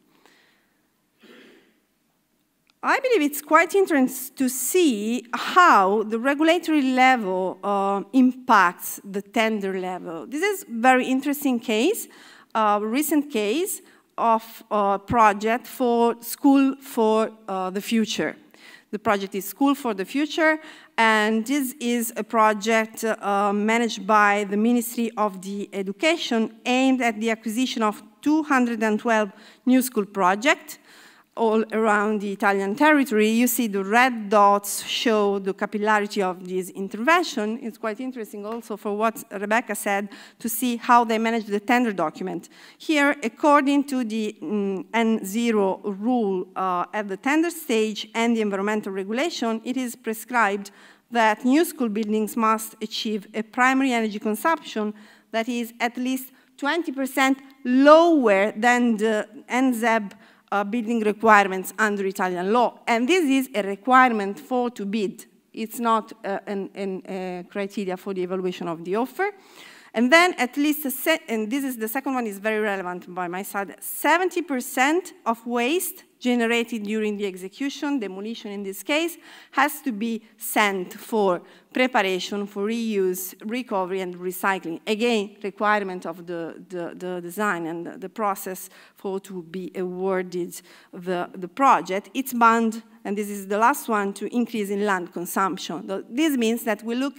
I believe it's quite interesting to see how the regulatory level uh, impacts the tender level. This is a very interesting case, uh, recent case of a project for School for uh, the Future. The project is School for the Future, and this is a project uh, managed by the Ministry of the Education aimed at the acquisition of two hundred twelve new school projects all around the Italian territory. You see the red dots show the capillarity of this intervention. It's quite interesting also for what Rebecca said to see how they manage the tender document. Here, according to the um, N zero rule uh, at the tender stage and the environmental regulation, it is prescribed that new school buildings must achieve a primary energy consumption that is at least twenty percent lower than the N Z E B Uh, building requirements under Italian law. And this is a requirement for to bid. It's not uh, an, an, a criteria for the evaluation of the offer. And then at least, a se and this is the second one is very relevant by my side, seventy percent of waste generated during the execution, demolition in this case, has to be sent for preparation, for reuse, recovery, and recycling. Again, requirement of the, the, the design and the, the process for to be awarded the, the project. It's bound, and this is the last one, to increase in land consumption. This means that we look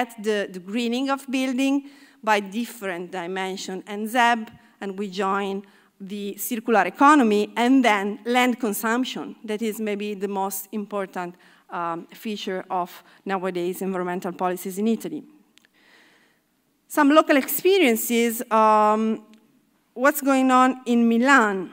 at the, the greening of building by different dimension and N Z E B, and we join the circular economy, and then land consumption. That is maybe the most important um, feature of nowadays environmental policies in Italy. Some local experiences, um, what's going on in Milan.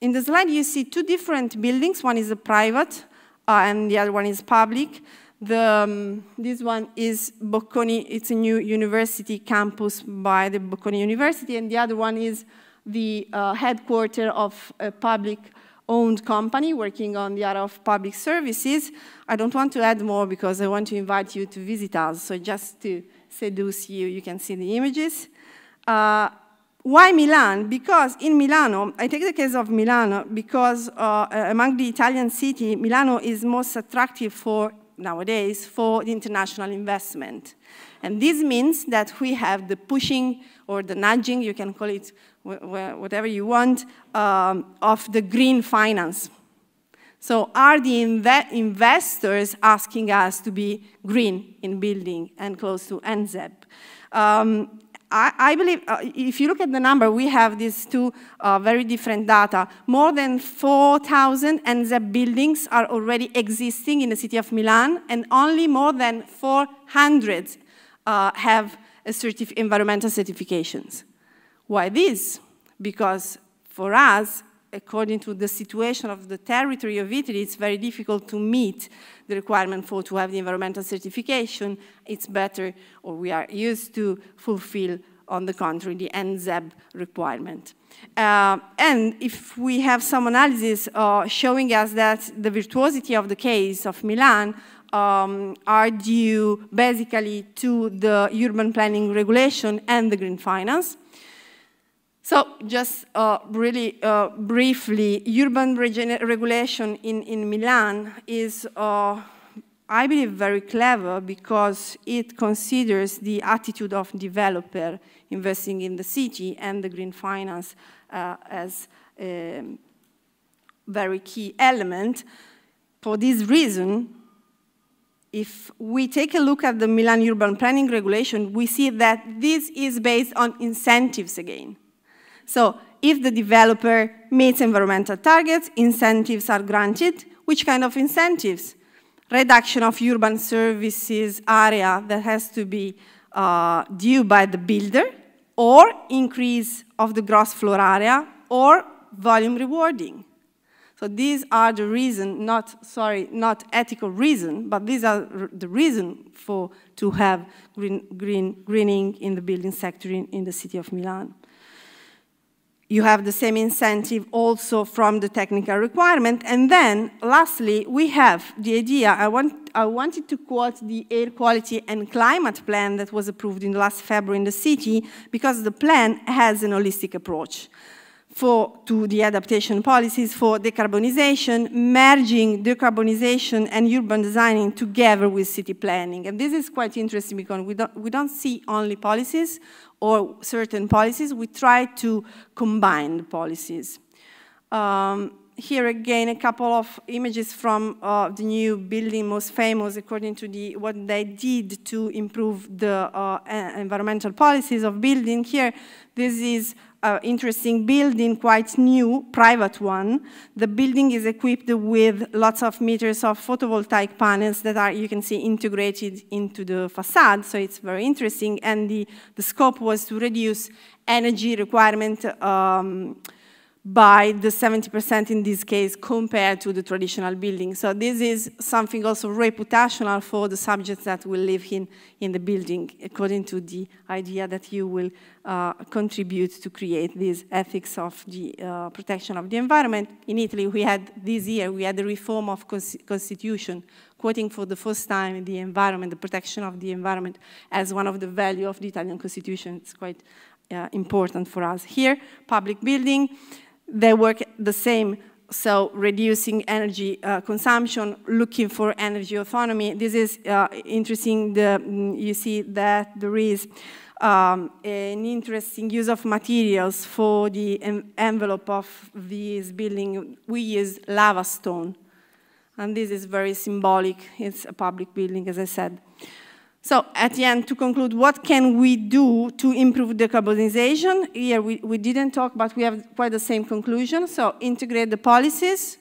In the slide you see two different buildings, one is a private uh, and the other one is public. The, um, this one is Bocconi, it's a new university campus by the Bocconi University, and the other one is the uh, headquarters of a public-owned company working on the area of public services. I don't want to add more because I want to invite you to visit us, so just to seduce you, you can see the images. Uh, Why Milan? Because in Milano, I take the case of Milano because uh, among the Italian city, Milano is most attractive for, nowadays, for the international investment. And this means that we have the pushing or the nudging, you can call it whatever you want, um, of the green finance. So are the inve investors asking us to be green in building and close to N Z E B? Um, I believe, uh, if you look at the number, we have these two uh, very different data. More than four thousand N Z E B buildings are already existing in the city of Milan, and only more than four hundred uh, have a certif- environmental certifications. Why this? Because for us, according to the situation of the territory of Italy, it's very difficult to meet the requirement for to have the environmental certification. It's better, or we are used to fulfill, on the contrary, the N Z E B requirement. Uh, and if we have some analysis uh, showing us that the virtuosity of the case of Milan um, are due basically to the urban planning regulation and the green finance. So just uh, really uh, briefly, urban regulation in, in Milan is, uh, I believe, very clever because it considers the attitude of developer investing in the city and the green finance uh, as a very key element. For this reason, if we take a look at the Milan urban planning regulation, we see that this is based on incentives again. So if the developer meets environmental targets, incentives are granted. Which kind of incentives? Reduction of urban services area that has to be uh, due by the builder, or increase of the gross floor area, or volume rewarding. So these are the reason, not, sorry, not ethical reason, but these are the reason for to have green, green, greening in the building sector in, in the city of Milan. You have the same incentive also from the technical requirement. And then, lastly, we have the idea, I, want, I wanted to quote the air quality and climate plan that was approved in last February in the city, because the plan has an holistic approach for, to the adaptation policies for decarbonization, merging decarbonization and urban designing together with city planning. And this is quite interesting because we don't, we don't see only policies, or certain policies, we try to combine the policies. Um, here again, a couple of images from uh, the new building, most famous according to the, what they did to improve the uh, environmental policies of building. Here, this is an interesting building, quite new, private one. The building is equipped with lots of meters of photovoltaic panels that are, you can see, integrated into the facade, so it's very interesting. And the, the scope was to reduce energy requirement um, by the seventy percent in this case compared to the traditional building. So this is something also reputational for the subjects that will live in, in the building, according to the idea that you will uh, contribute to create this ethics of the uh, protection of the environment. In Italy, we had this year, we had the reform of cons constitution, quoting for the first time the environment, the protection of the environment as one of the value of the Italian constitution. It's quite uh, important for us. Here, public building. They work the same, so reducing energy uh, consumption, looking for energy autonomy. This is uh, interesting. The, you see that there is um, an interesting use of materials for the en envelope of this building. We use lava stone, and this is very symbolic. It's a public building, as I said. So at the end, to conclude, what can we do to improve decarbonization? Here we, we didn't talk, but we have quite the same conclusion. So integrate the policies.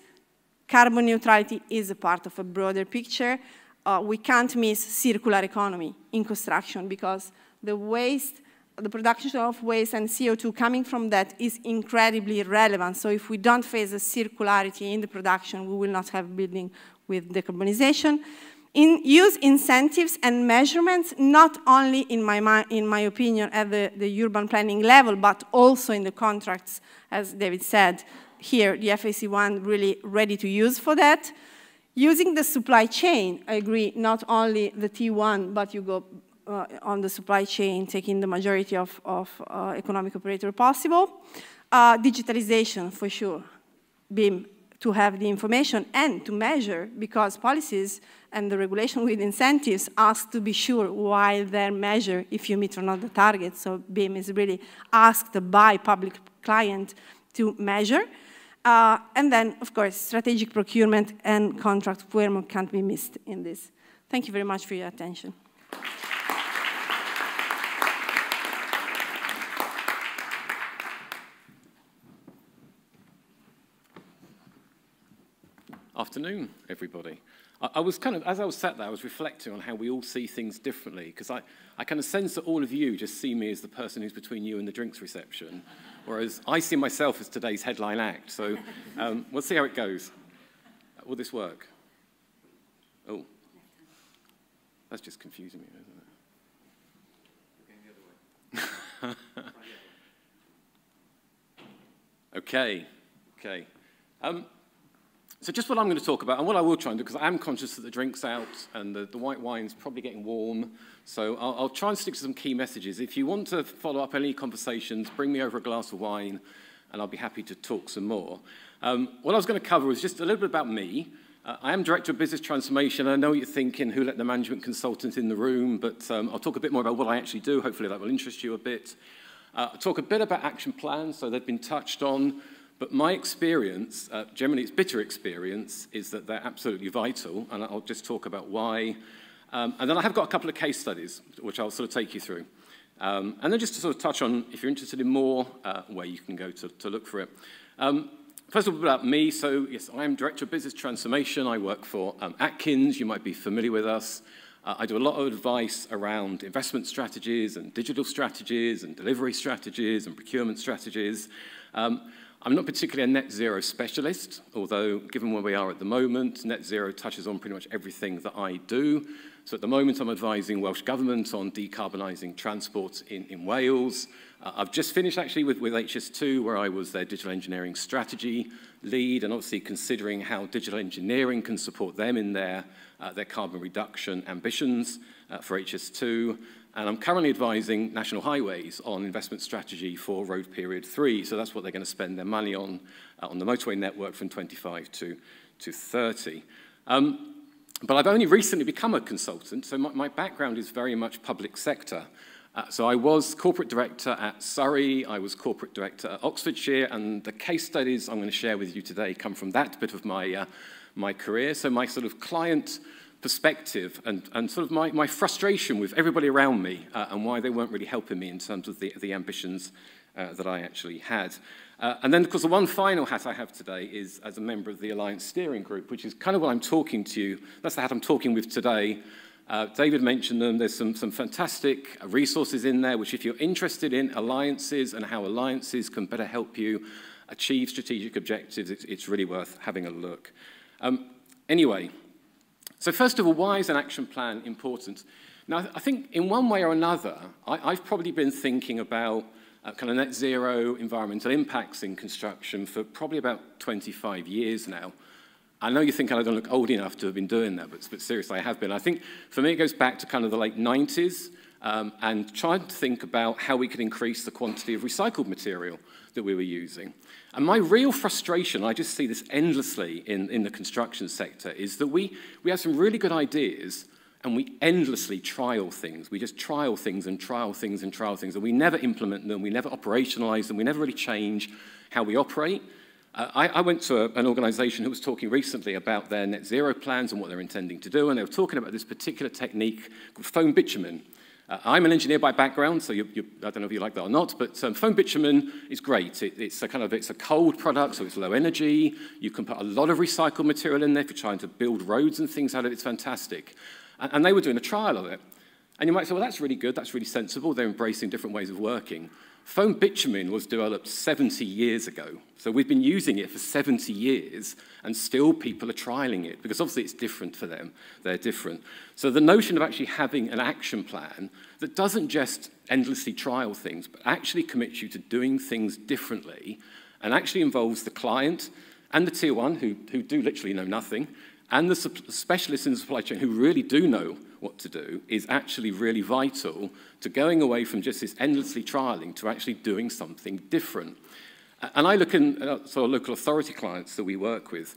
Carbon neutrality is a part of a broader picture. Uh, we can't miss circular economy in construction because the waste, the production of waste and C O two coming from that is incredibly relevant. So if we don't face the circularity in the production, we will not have building with decarbonization. In, use incentives and measurements, not only in my, my, in my opinion at the, the urban planning level, but also in the contracts, as David said. Here, the F A C one really ready to use for that. Using the supply chain, I agree, not only the T one, but you go uh, on the supply chain, taking the majority of, of uh, economic operator possible. Uh, digitalization, for sure, B I M, to have the information and to measure, because policies and the regulation with incentives ask to be sure why they measure if you meet or not the target. So B I M is really asked by public client to measure. Uh, and then, of course, strategic procurement and contract framework can't be missed in this. Thank you very much for your attention. Afternoon, everybody. I, I was kind of, as I was sat there, I was reflecting on how we all see things differently, because I, I kind of sense that all of you just see me as the person who's between you and the drinks reception, whereas I see myself as today's headline act. So um, we'll see how it goes. Will this work? Oh, that's just confusing me, isn't it? Okay, okay. Um, So just what I'm going to talk about, and what I will try and do, because I am conscious that the drink's out and the, the white wine's probably getting warm, so I'll, I'll try and stick to some key messages. If you want to follow up any conversations, bring me over a glass of wine, and I'll be happy to talk some more. Um, what I was going to cover was just a little bit about me. Uh, I am Director of Business Transformation. I know what you're thinking, who let the management consultant in the room, but um, I'll talk a bit more about what I actually do. Hopefully that will interest you a bit. Uh, I'll talk a bit about action plans, so they've been touched on. But my experience, uh, generally it's bitter experience, is that they're absolutely vital, and I'll just talk about why. Um, and then I have got a couple of case studies, which I'll sort of take you through. Um, and then just to sort of touch on, if you're interested in more, uh, where you can go to, to look for it. Um, first of all, about me. So yes, I am Director of Business Transformation. I work for um, Atkins. You might be familiar with us. Uh, I do a lot of advice around investment strategies and digital strategies and delivery strategies and procurement strategies. Um, I'm not particularly a net zero specialist, although given where we are at the moment, net zero touches on pretty much everything that I do. So at the moment, I'm advising Welsh Government on decarbonising transport in, in Wales. Uh, I've just finished actually with, with H S two, where I was their digital engineering strategy lead, and obviously considering how digital engineering can support them in their, uh, their carbon reduction ambitions uh, for H S two. And I'm currently advising National Highways on investment strategy for road period three. So that's what they're going to spend their money on, uh, on the motorway network from twenty-five to, to thirty. Um, but I've only recently become a consultant, so my, my background is very much public sector. Uh, so I was corporate director at Surrey, I was corporate director at Oxfordshire, and the case studies I'm going to share with you today come from that bit of my, uh, my career. So my sort of client perspective and, and sort of my, my frustration with everybody around me uh, and why they weren't really helping me in terms of the, the ambitions uh, that I actually had. Uh, and then, of course, the one final hat I have today is as a member of the Alliance Steering Group, which is kind of what I'm talking to you. That's the hat I'm talking with today. Uh, David mentioned them. There's some, some fantastic resources in there, which if you're interested in alliances and how alliances can better help you achieve strategic objectives, it's, it's really worth having a look. Um, anyway, so first of all, why is an action plan important? Now, I think in one way or another, I, I've probably been thinking about uh, kind of net zero environmental impacts in construction for probably about twenty-five years now. I know you think I don't look old enough to have been doing that, but, but seriously, I have been. I think for me, it goes back to kind of the late nineties um, and trying to think about how we could increase the quantity of recycled material that we were using. And my real frustration, I just see this endlessly in, in the construction sector, is that we, we have some really good ideas and we endlessly trial things. We just trial things and trial things and trial things, and we never implement them, we never operationalize them, we never really change how we operate. Uh, I, I went to a, an organisation who was talking recently about their net zero plans and what they're intending to do, and they were talking about this particular technique called foam bitumen. Uh, I'm an engineer by background, so you, you, I don't know if you like that or not, but um, foam bitumen is great. It, it's a kind of it's a cold product, so it's low energy. You can put a lot of recycled material in there if you're trying to build roads and things out of it. It's fantastic. And, and they were doing a trial of it. And you might say, well, that's really good. That's really sensible. They're embracing different ways of working. Foam bitumen was developed seventy years ago. So we've been using it for seventy years, and still people are trialing it, because obviously it's different for them. They're different. So the notion of actually having an action plan that doesn't just endlessly trial things, but actually commits you to doing things differently, and actually involves the client and the tier one, who, who do literally know nothing, and the specialists in the supply chain who really do know what to do, is actually really vital to going away from just this endlessly trialing to actually doing something different. And I look in uh, sort of local authority clients that we work with.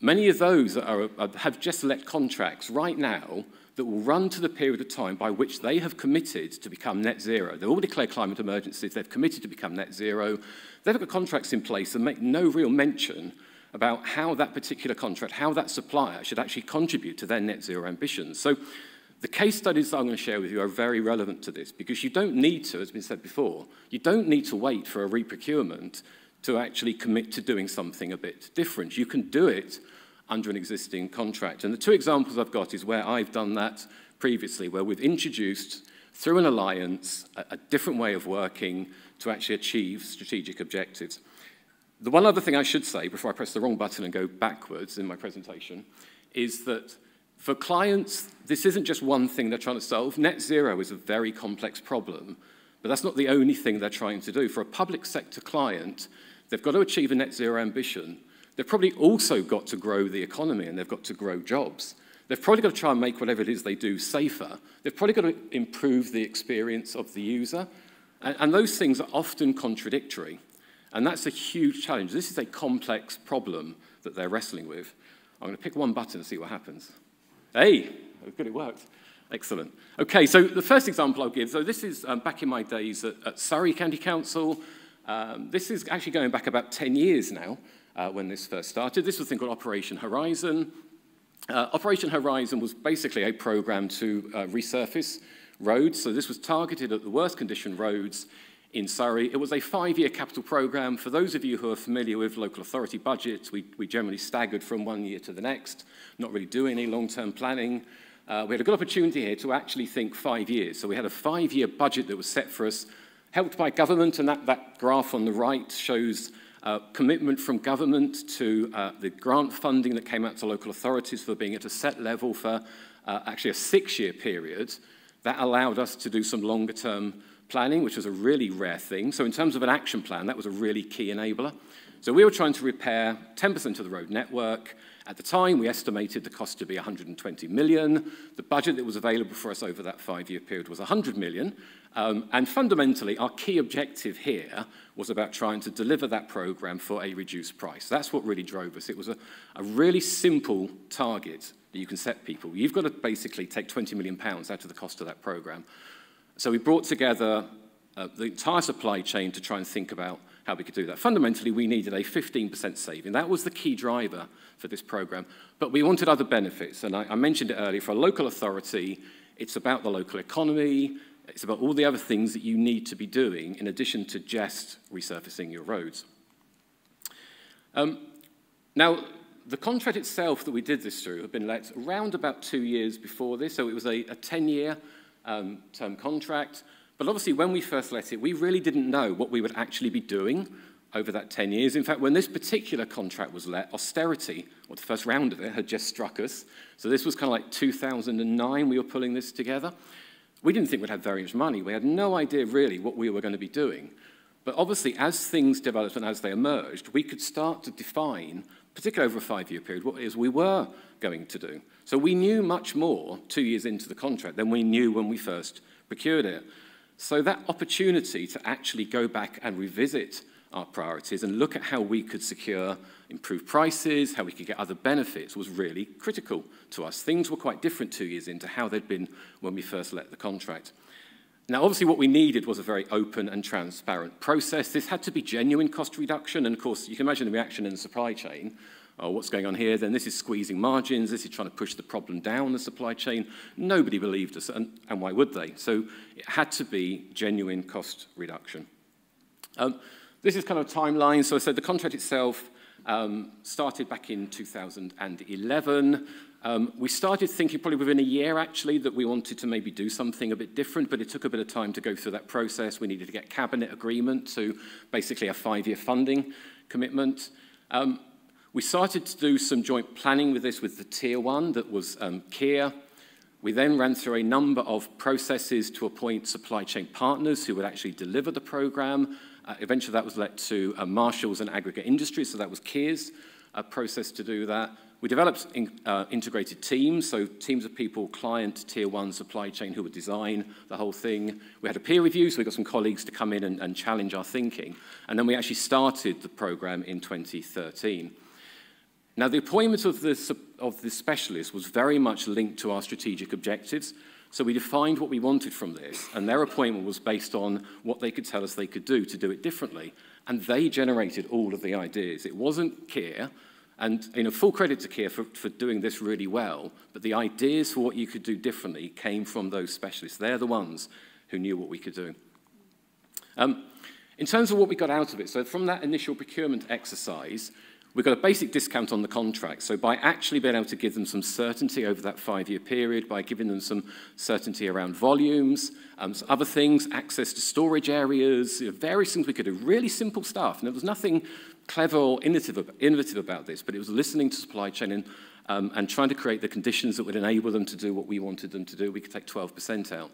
Many of those are, are, have just let contracts right now that will run to the period of time by which they have committed to become net zero. They've all declared climate emergencies. They've committed to become net zero. They've got contracts in place that make no real mention about how that particular contract, how that supplier should actually contribute to their net zero ambitions. So the case studies that I'm going to share with you are very relevant to this, because you don't need to, as has been said before, you don't need to wait for a re-procurement to actually commit to doing something a bit different. You can do it under an existing contract. And the two examples I've got is where I've done that previously, where we've introduced, through an alliance, a, a different way of working to actually achieve strategic objectives. The one other thing I should say before I press the wrong button and go backwards in my presentation is that for clients, this isn't just one thing they're trying to solve. Net zero is a very complex problem, but that's not the only thing they're trying to do. For a public sector client, they've got to achieve a net zero ambition. They've probably also got to grow the economy, and they've got to grow jobs. They've probably got to try and make whatever it is they do safer. They've probably got to improve the experience of the user, and, and those things are often contradictory, and that's a huge challenge. This is a complex problem that they're wrestling with. I'm going to pick one button and see what happens. Hey, good, it worked. Excellent. Okay, so the first example I'll give, so this is um, back in my days at, at Surrey County Council. Um, this is actually going back about ten years now uh, when this first started. This was a thing called Operation Horizon. Uh, Operation Horizon was basically a program to uh, resurface roads. So this was targeted at the worst condition roads in Surrey. It was a five-year capital program. For those of you who are familiar with local authority budgets, we, we generally staggered from one year to the next, not really doing any long-term planning. Uh, we had a good opportunity here to actually think five years. So we had a five-year budget that was set for us, helped by government, and that, that graph on the right shows uh, commitment from government to uh, the grant funding that came out to local authorities for being at a set level for uh, actually a six-year period. That allowed us to do some longer-term planning, which was a really rare thing. So in terms of an action plan, that was a really key enabler. So we were trying to repair ten percent of the road network. At the time, we estimated the cost to be one hundred and twenty million. The budget that was available for us over that five-year period was one hundred million. Um, and fundamentally, our key objective here was about trying to deliver that program for a reduced price. That's what really drove us. It was a, a really simple target that you can set people. You've got to basically take twenty million pounds out of the cost of that program. So we brought together uh, the entire supply chain to try and think about how we could do that. Fundamentally, we needed a fifteen percent saving. That was the key driver for this program. But we wanted other benefits, and I, I mentioned it earlier. For a local authority, it's about the local economy. It's about all the other things that you need to be doing in addition to just resurfacing your roads. Um, now, the contract itself that we did this through had been let around about two years before this, so it was a ten-year Um, term contract, but obviously when we first let it, we really didn't know what we would actually be doing over that ten years. In fact, when this particular contract was let, austerity, or the first round of it, had just struck us. So this was kind of like two thousand and nine, we were pulling this together. We didn't think we'd have very much money. We had no idea really what we were going to be doing. But obviously, as things developed and as they emerged, we could start to define, particularly over a five-year period, what it is we were going to do. So we knew much more two years into the contract than we knew when we first procured it. So that opportunity to actually go back and revisit our priorities and look at how we could secure improved prices, how we could get other benefits, was really critical to us. Things were quite different two years into how they'd been when we first let the contract. Now, obviously, what we needed was a very open and transparent process. This had to be genuine cost reduction, and of course, you can imagine the reaction in the supply chain. Oh, what's going on here? Then this is squeezing margins, this is trying to push the problem down the supply chain. Nobody believed us, and, and why would they? So it had to be genuine cost reduction. Um, this is kind of a timeline. So I so said the contract itself um, started back in two thousand eleven. Um, we started thinking probably within a year, actually, that we wanted to maybe do something a bit different, but it took a bit of time to go through that process. We needed to get cabinet agreement to basically a five-year funding commitment. Um, We started to do some joint planning with this with the tier one that was um, Kier. We then ran through a number of processes to appoint supply chain partners who would actually deliver the program. Uh, eventually that was led to uh, Marshall's and aggregate industries, so that was Kier's uh, process to do that. We developed in, uh, integrated teams, so teams of people, client, tier one, supply chain, who would design the whole thing. We had a peer review, so we got some colleagues to come in and, and challenge our thinking. And then we actually started the program in twenty thirteen. Now, the appointment of the, of the specialist was very much linked to our strategic objectives, so we defined what we wanted from this, and their appointment was based on what they could tell us they could do to do it differently, and they generated all of the ideas. It wasn't Kier, and you know, full credit to Kier for, for doing this really well, but the ideas for what you could do differently came from those specialists. They're the ones who knew what we could do. Um, in terms of what we got out of it, so from that initial procurement exercise, we got a basic discount on the contract, so by actually being able to give them some certainty over that five-year period, by giving them some certainty around volumes, um, some other things, access to storage areas, you know, various things we could do, really simple stuff. And there was nothing clever or innovative, innovative about this, but it was listening to supply chain and, um, and trying to create the conditions that would enable them to do what we wanted them to do. We could take twelve percent out.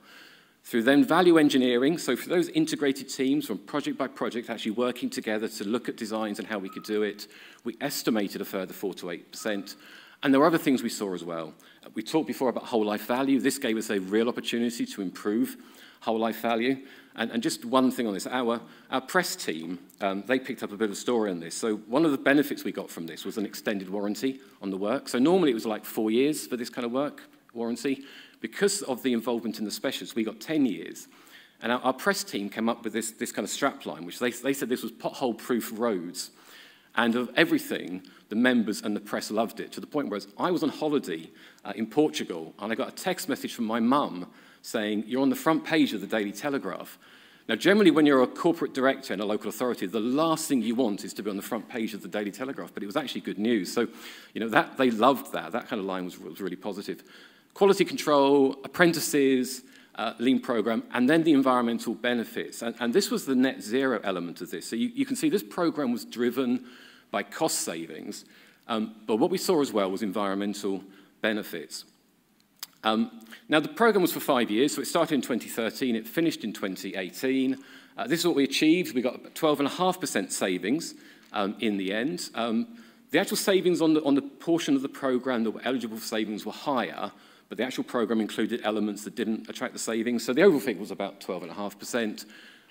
Through then value engineering, so for those integrated teams from project by project actually working together to look at designs and how we could do it, we estimated a further four to eight percent. And there were other things we saw as well. We talked before about whole life value. This gave us a real opportunity to improve whole life value. And, and just one thing on this, our, our press team, um, they picked up a bit of a story on this. So one of the benefits we got from this was an extended warranty on the work. So normally it was like four years for this kind of work, warranty. Because of the involvement in the specialists, we got ten years. And our, our press team came up with this, this kind of strap line, which they, they said this was pothole-proof roads. And of everything, the members and the press loved it, to the point where I was on holiday uh, in Portugal, and I got a text message from my mum saying, "You're on the front page of the Daily Telegraph." Now, generally, when you're a corporate director in a local authority, the last thing you want is to be on the front page of the Daily Telegraph, but it was actually good news. So, you know, that, they loved that. That kind of line was, was really positive. Quality control, apprentices, uh, lean program, and then the environmental benefits. And, and this was the net zero element of this. So you, you can see this program was driven by cost savings, um, but what we saw as well was environmental benefits. Um, now, the program was for five years, so it started in twenty thirteen, it finished in twenty eighteen. Uh, this is what we achieved. We got twelve point five percent savings um, in the end. Um, the actual savings on the, on the portion of the program that were eligible for savings were higher, but the actual program included elements that didn't attract the savings, so the overall figure was about twelve point five percent.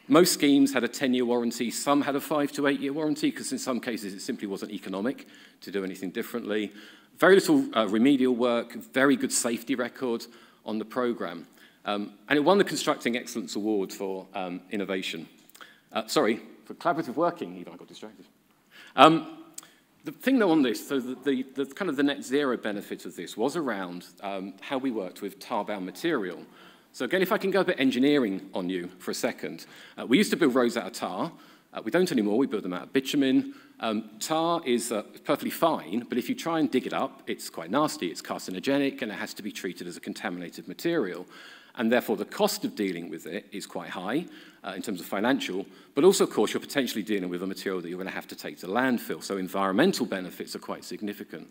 Most schemes had a ten-year warranty, some had a five to eight-year warranty, because in some cases it simply wasn't economic to do anything differently. Very little uh, remedial work, very good safety record on the program. Um, and it won the Constructing Excellence Award for um, innovation. Uh, sorry, for collaborative working, even I got distracted. Um, The thing though on this, so the, the, the kind of the net zero benefit of this was around um, how we worked with tar-bound material. So again, if I can go a bit engineering on you for a second. Uh, we used to build roads out of tar. Uh, we don't anymore, we build them out of bitumen. Um, tar is uh, perfectly fine, but if you try and dig it up, it's quite nasty, it's carcinogenic, and it has to be treated as a contaminated material. And therefore, the cost of dealing with it is quite high uh, in terms of financial, but also, of course, you're potentially dealing with a material that you're going to have to take to landfill, so environmental benefits are quite significant.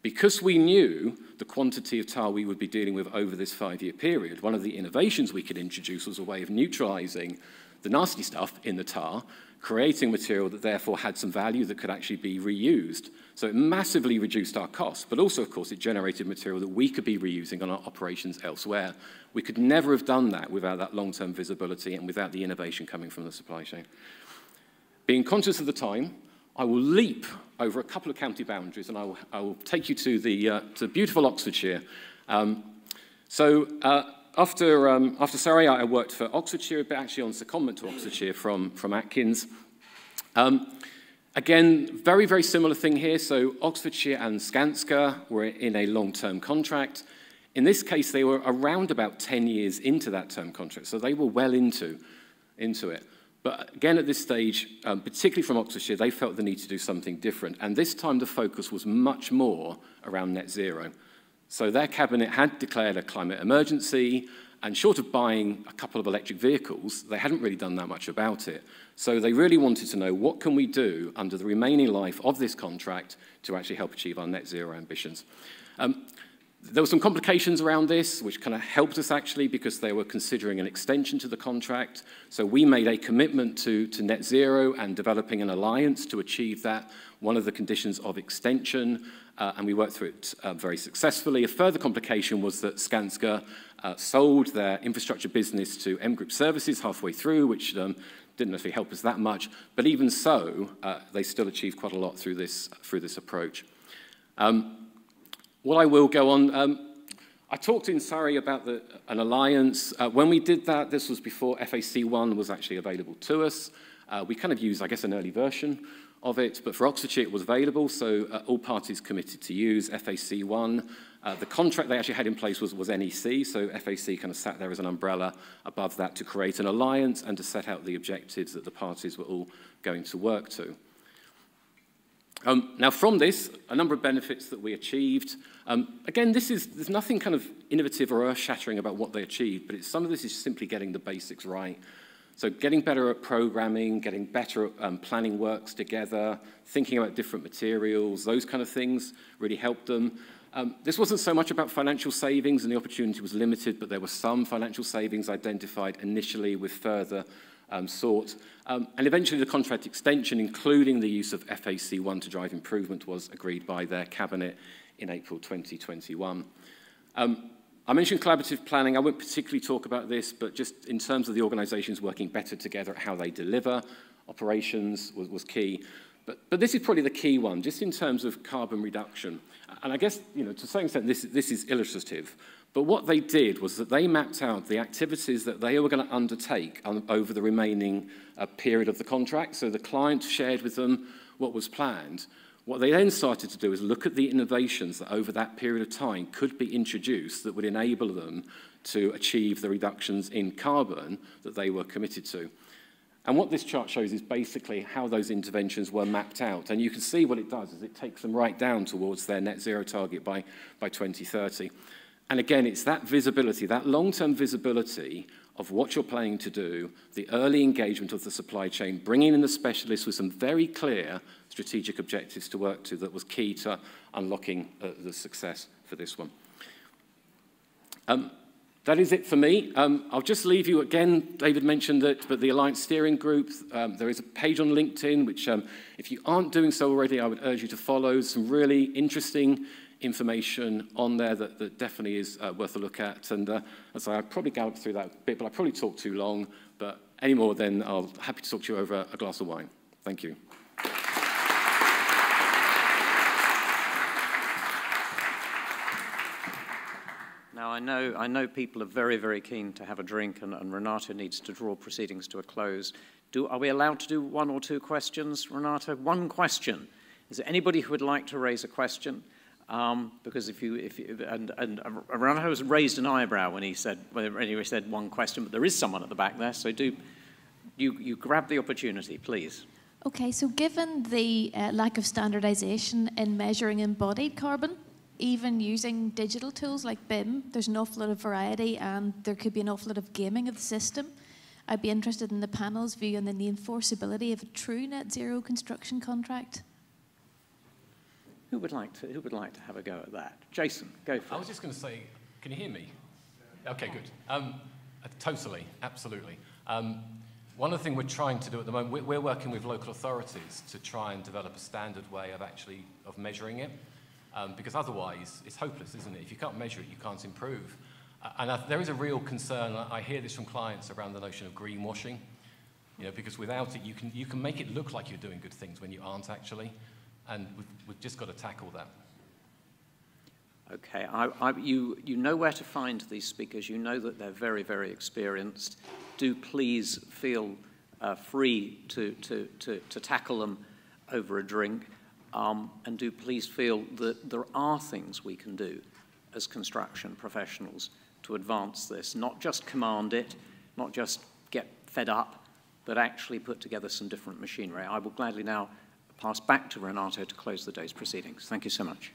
Because we knew the quantity of tar we would be dealing with over this five-year period, one of the innovations we could introduce was a way of neutralizing the nasty stuff in the tar, creating material that therefore had some value that could actually be reused. So it massively reduced our costs, but also, of course, it generated material that we could be reusing on our operations elsewhere. We could never have done that without that long-term visibility and without the innovation coming from the supply chain. Being conscious of the time, I will leap over a couple of county boundaries, and I will, I will take you to the uh, to beautiful Oxfordshire. Um, so. Uh, After, um, after Surrey, I worked for Oxfordshire, but actually on secondment to Oxfordshire from, from Atkins. Um, again, very, very similar thing here. So Oxfordshire and Skanska were in a long-term contract. In this case, they were around about ten years into that term contract, so they were well into, into it. But again, at this stage, um, particularly from Oxfordshire, they felt the need to do something different. And this time, the focus was much more around net zero. So their cabinet had declared a climate emergency, and short of buying a couple of electric vehicles, they hadn't really done that much about it. So they really wanted to know, what can we do under the remaining life of this contract to actually help achieve our net zero ambitions? Um, there were some complications around this, which kind of helped us actually, because they were considering an extension to the contract. So we made a commitment to, to net zero and developing an alliance to achieve that, one of the conditions of extension. Uh, and we worked through it uh, very successfully. A further complication was that Skanska uh, sold their infrastructure business to M Group Services halfway through, which um, didn't necessarily help us that much. But even so, uh, they still achieved quite a lot through this, through this approach. Um, what I will go on, um, I talked in Surrey about the, an alliance. Uh, when we did that, this was before F A C one was actually available to us. Uh, we kind of used, I guess, an early version of it, but for Oxfordshire it was available, so uh, all parties committed to use F A C one. Uh, the contract they actually had in place was, was N E C, so F A C kind of sat there as an umbrella above that to create an alliance and to set out the objectives that the parties were all going to work to. Um, now from this, a number of benefits that we achieved. Um, again, this is, there's nothing kind of innovative or earth-shattering about what they achieved, but it's, some of this is simply getting the basics right. So getting better at programming, getting better at um, planning works together, thinking about different materials, those kind of things really helped them. Um, this wasn't so much about financial savings, and the opportunity was limited, but there were some financial savings identified initially with further um, sort. Um, and eventually the contract extension, including the use of F A C one to drive improvement, was agreed by their cabinet in April twenty twenty-one. Um, I mentioned collaborative planning. I won't particularly talk about this, but just in terms of the organisations working better together at how they deliver, operations was, was key. But, but this is probably the key one, just in terms of carbon reduction. And I guess, you know, to some extent, this, this is illustrative. But what they did was that they mapped out the activities that they were going to undertake on, over the remaining uh, period of the contract. So the client shared with them what was planned. What they then started to do is look at the innovations that over that period of time could be introduced that would enable them to achieve the reductions in carbon that they were committed to. And what this chart shows is basically how those interventions were mapped out. And you can see what it does is it takes them right down towards their net zero target by, by twenty thirty. And again, it's that visibility, that long-term visibility of what you're planning to do, the early engagement of the supply chain, bringing in the specialists with some very clear strategic objectives to work to, that was key to unlocking uh, the success for this one. Um, that is it for me. Um, I'll just leave you again, David mentioned that, but the Alliance Steering Group, um, there is a page on LinkedIn, which um, if you aren't doing so already, I would urge you to follow. Some really interesting information on there that, that definitely is uh, worth a look at. And uh, as I probably galloped through that a bit, but I probably talked too long, but any more then I'll happy to talk to you over a glass of wine. Thank you. Now I know, I know people are very, very keen to have a drink, and, and Renato needs to draw proceedings to a close. Do, are we allowed to do one or two questions, Renato? One question. Is there anybody who would like to raise a question? Um, because if you, if you and, and Renato has raised an eyebrow when he said, when he said one question, but there is someone at the back there, so do, you, you grab the opportunity, please. Okay, so given the uh, lack of standardization in measuring embodied carbon, even using digital tools like B I M, there's an awful lot of variety and there could be an awful lot of gaming of the system. I'd be interested in the panel's view on the enforceability of a true net zero construction contract. Who would like to, who would like to have a go at that? Jason, go for it. I was just going to say, can you hear me? Okay, good. Um, totally, absolutely. Um, one of the things we're trying to do at the moment, we're working with local authorities to try and develop a standard way of actually, of measuring it, um, because otherwise it's hopeless, isn't it? If you can't measure it, you can't improve. Uh, and I, there is a real concern, I hear this from clients, around the notion of greenwashing, you know, because without it, you can, you can make it look like you're doing good things when you aren't actually. And we've, we've just got to tackle that. Okay, I, I, you, you know where to find these speakers. You know that they're very, very experienced. Do please feel uh, free to, to, to, to tackle them over a drink. Um, and do please feel that there are things we can do as construction professionals to advance this, not just command it, not just get fed up, but actually put together some different machinery. I will gladly now pass back to Renato to close the day's proceedings. Thank you so much.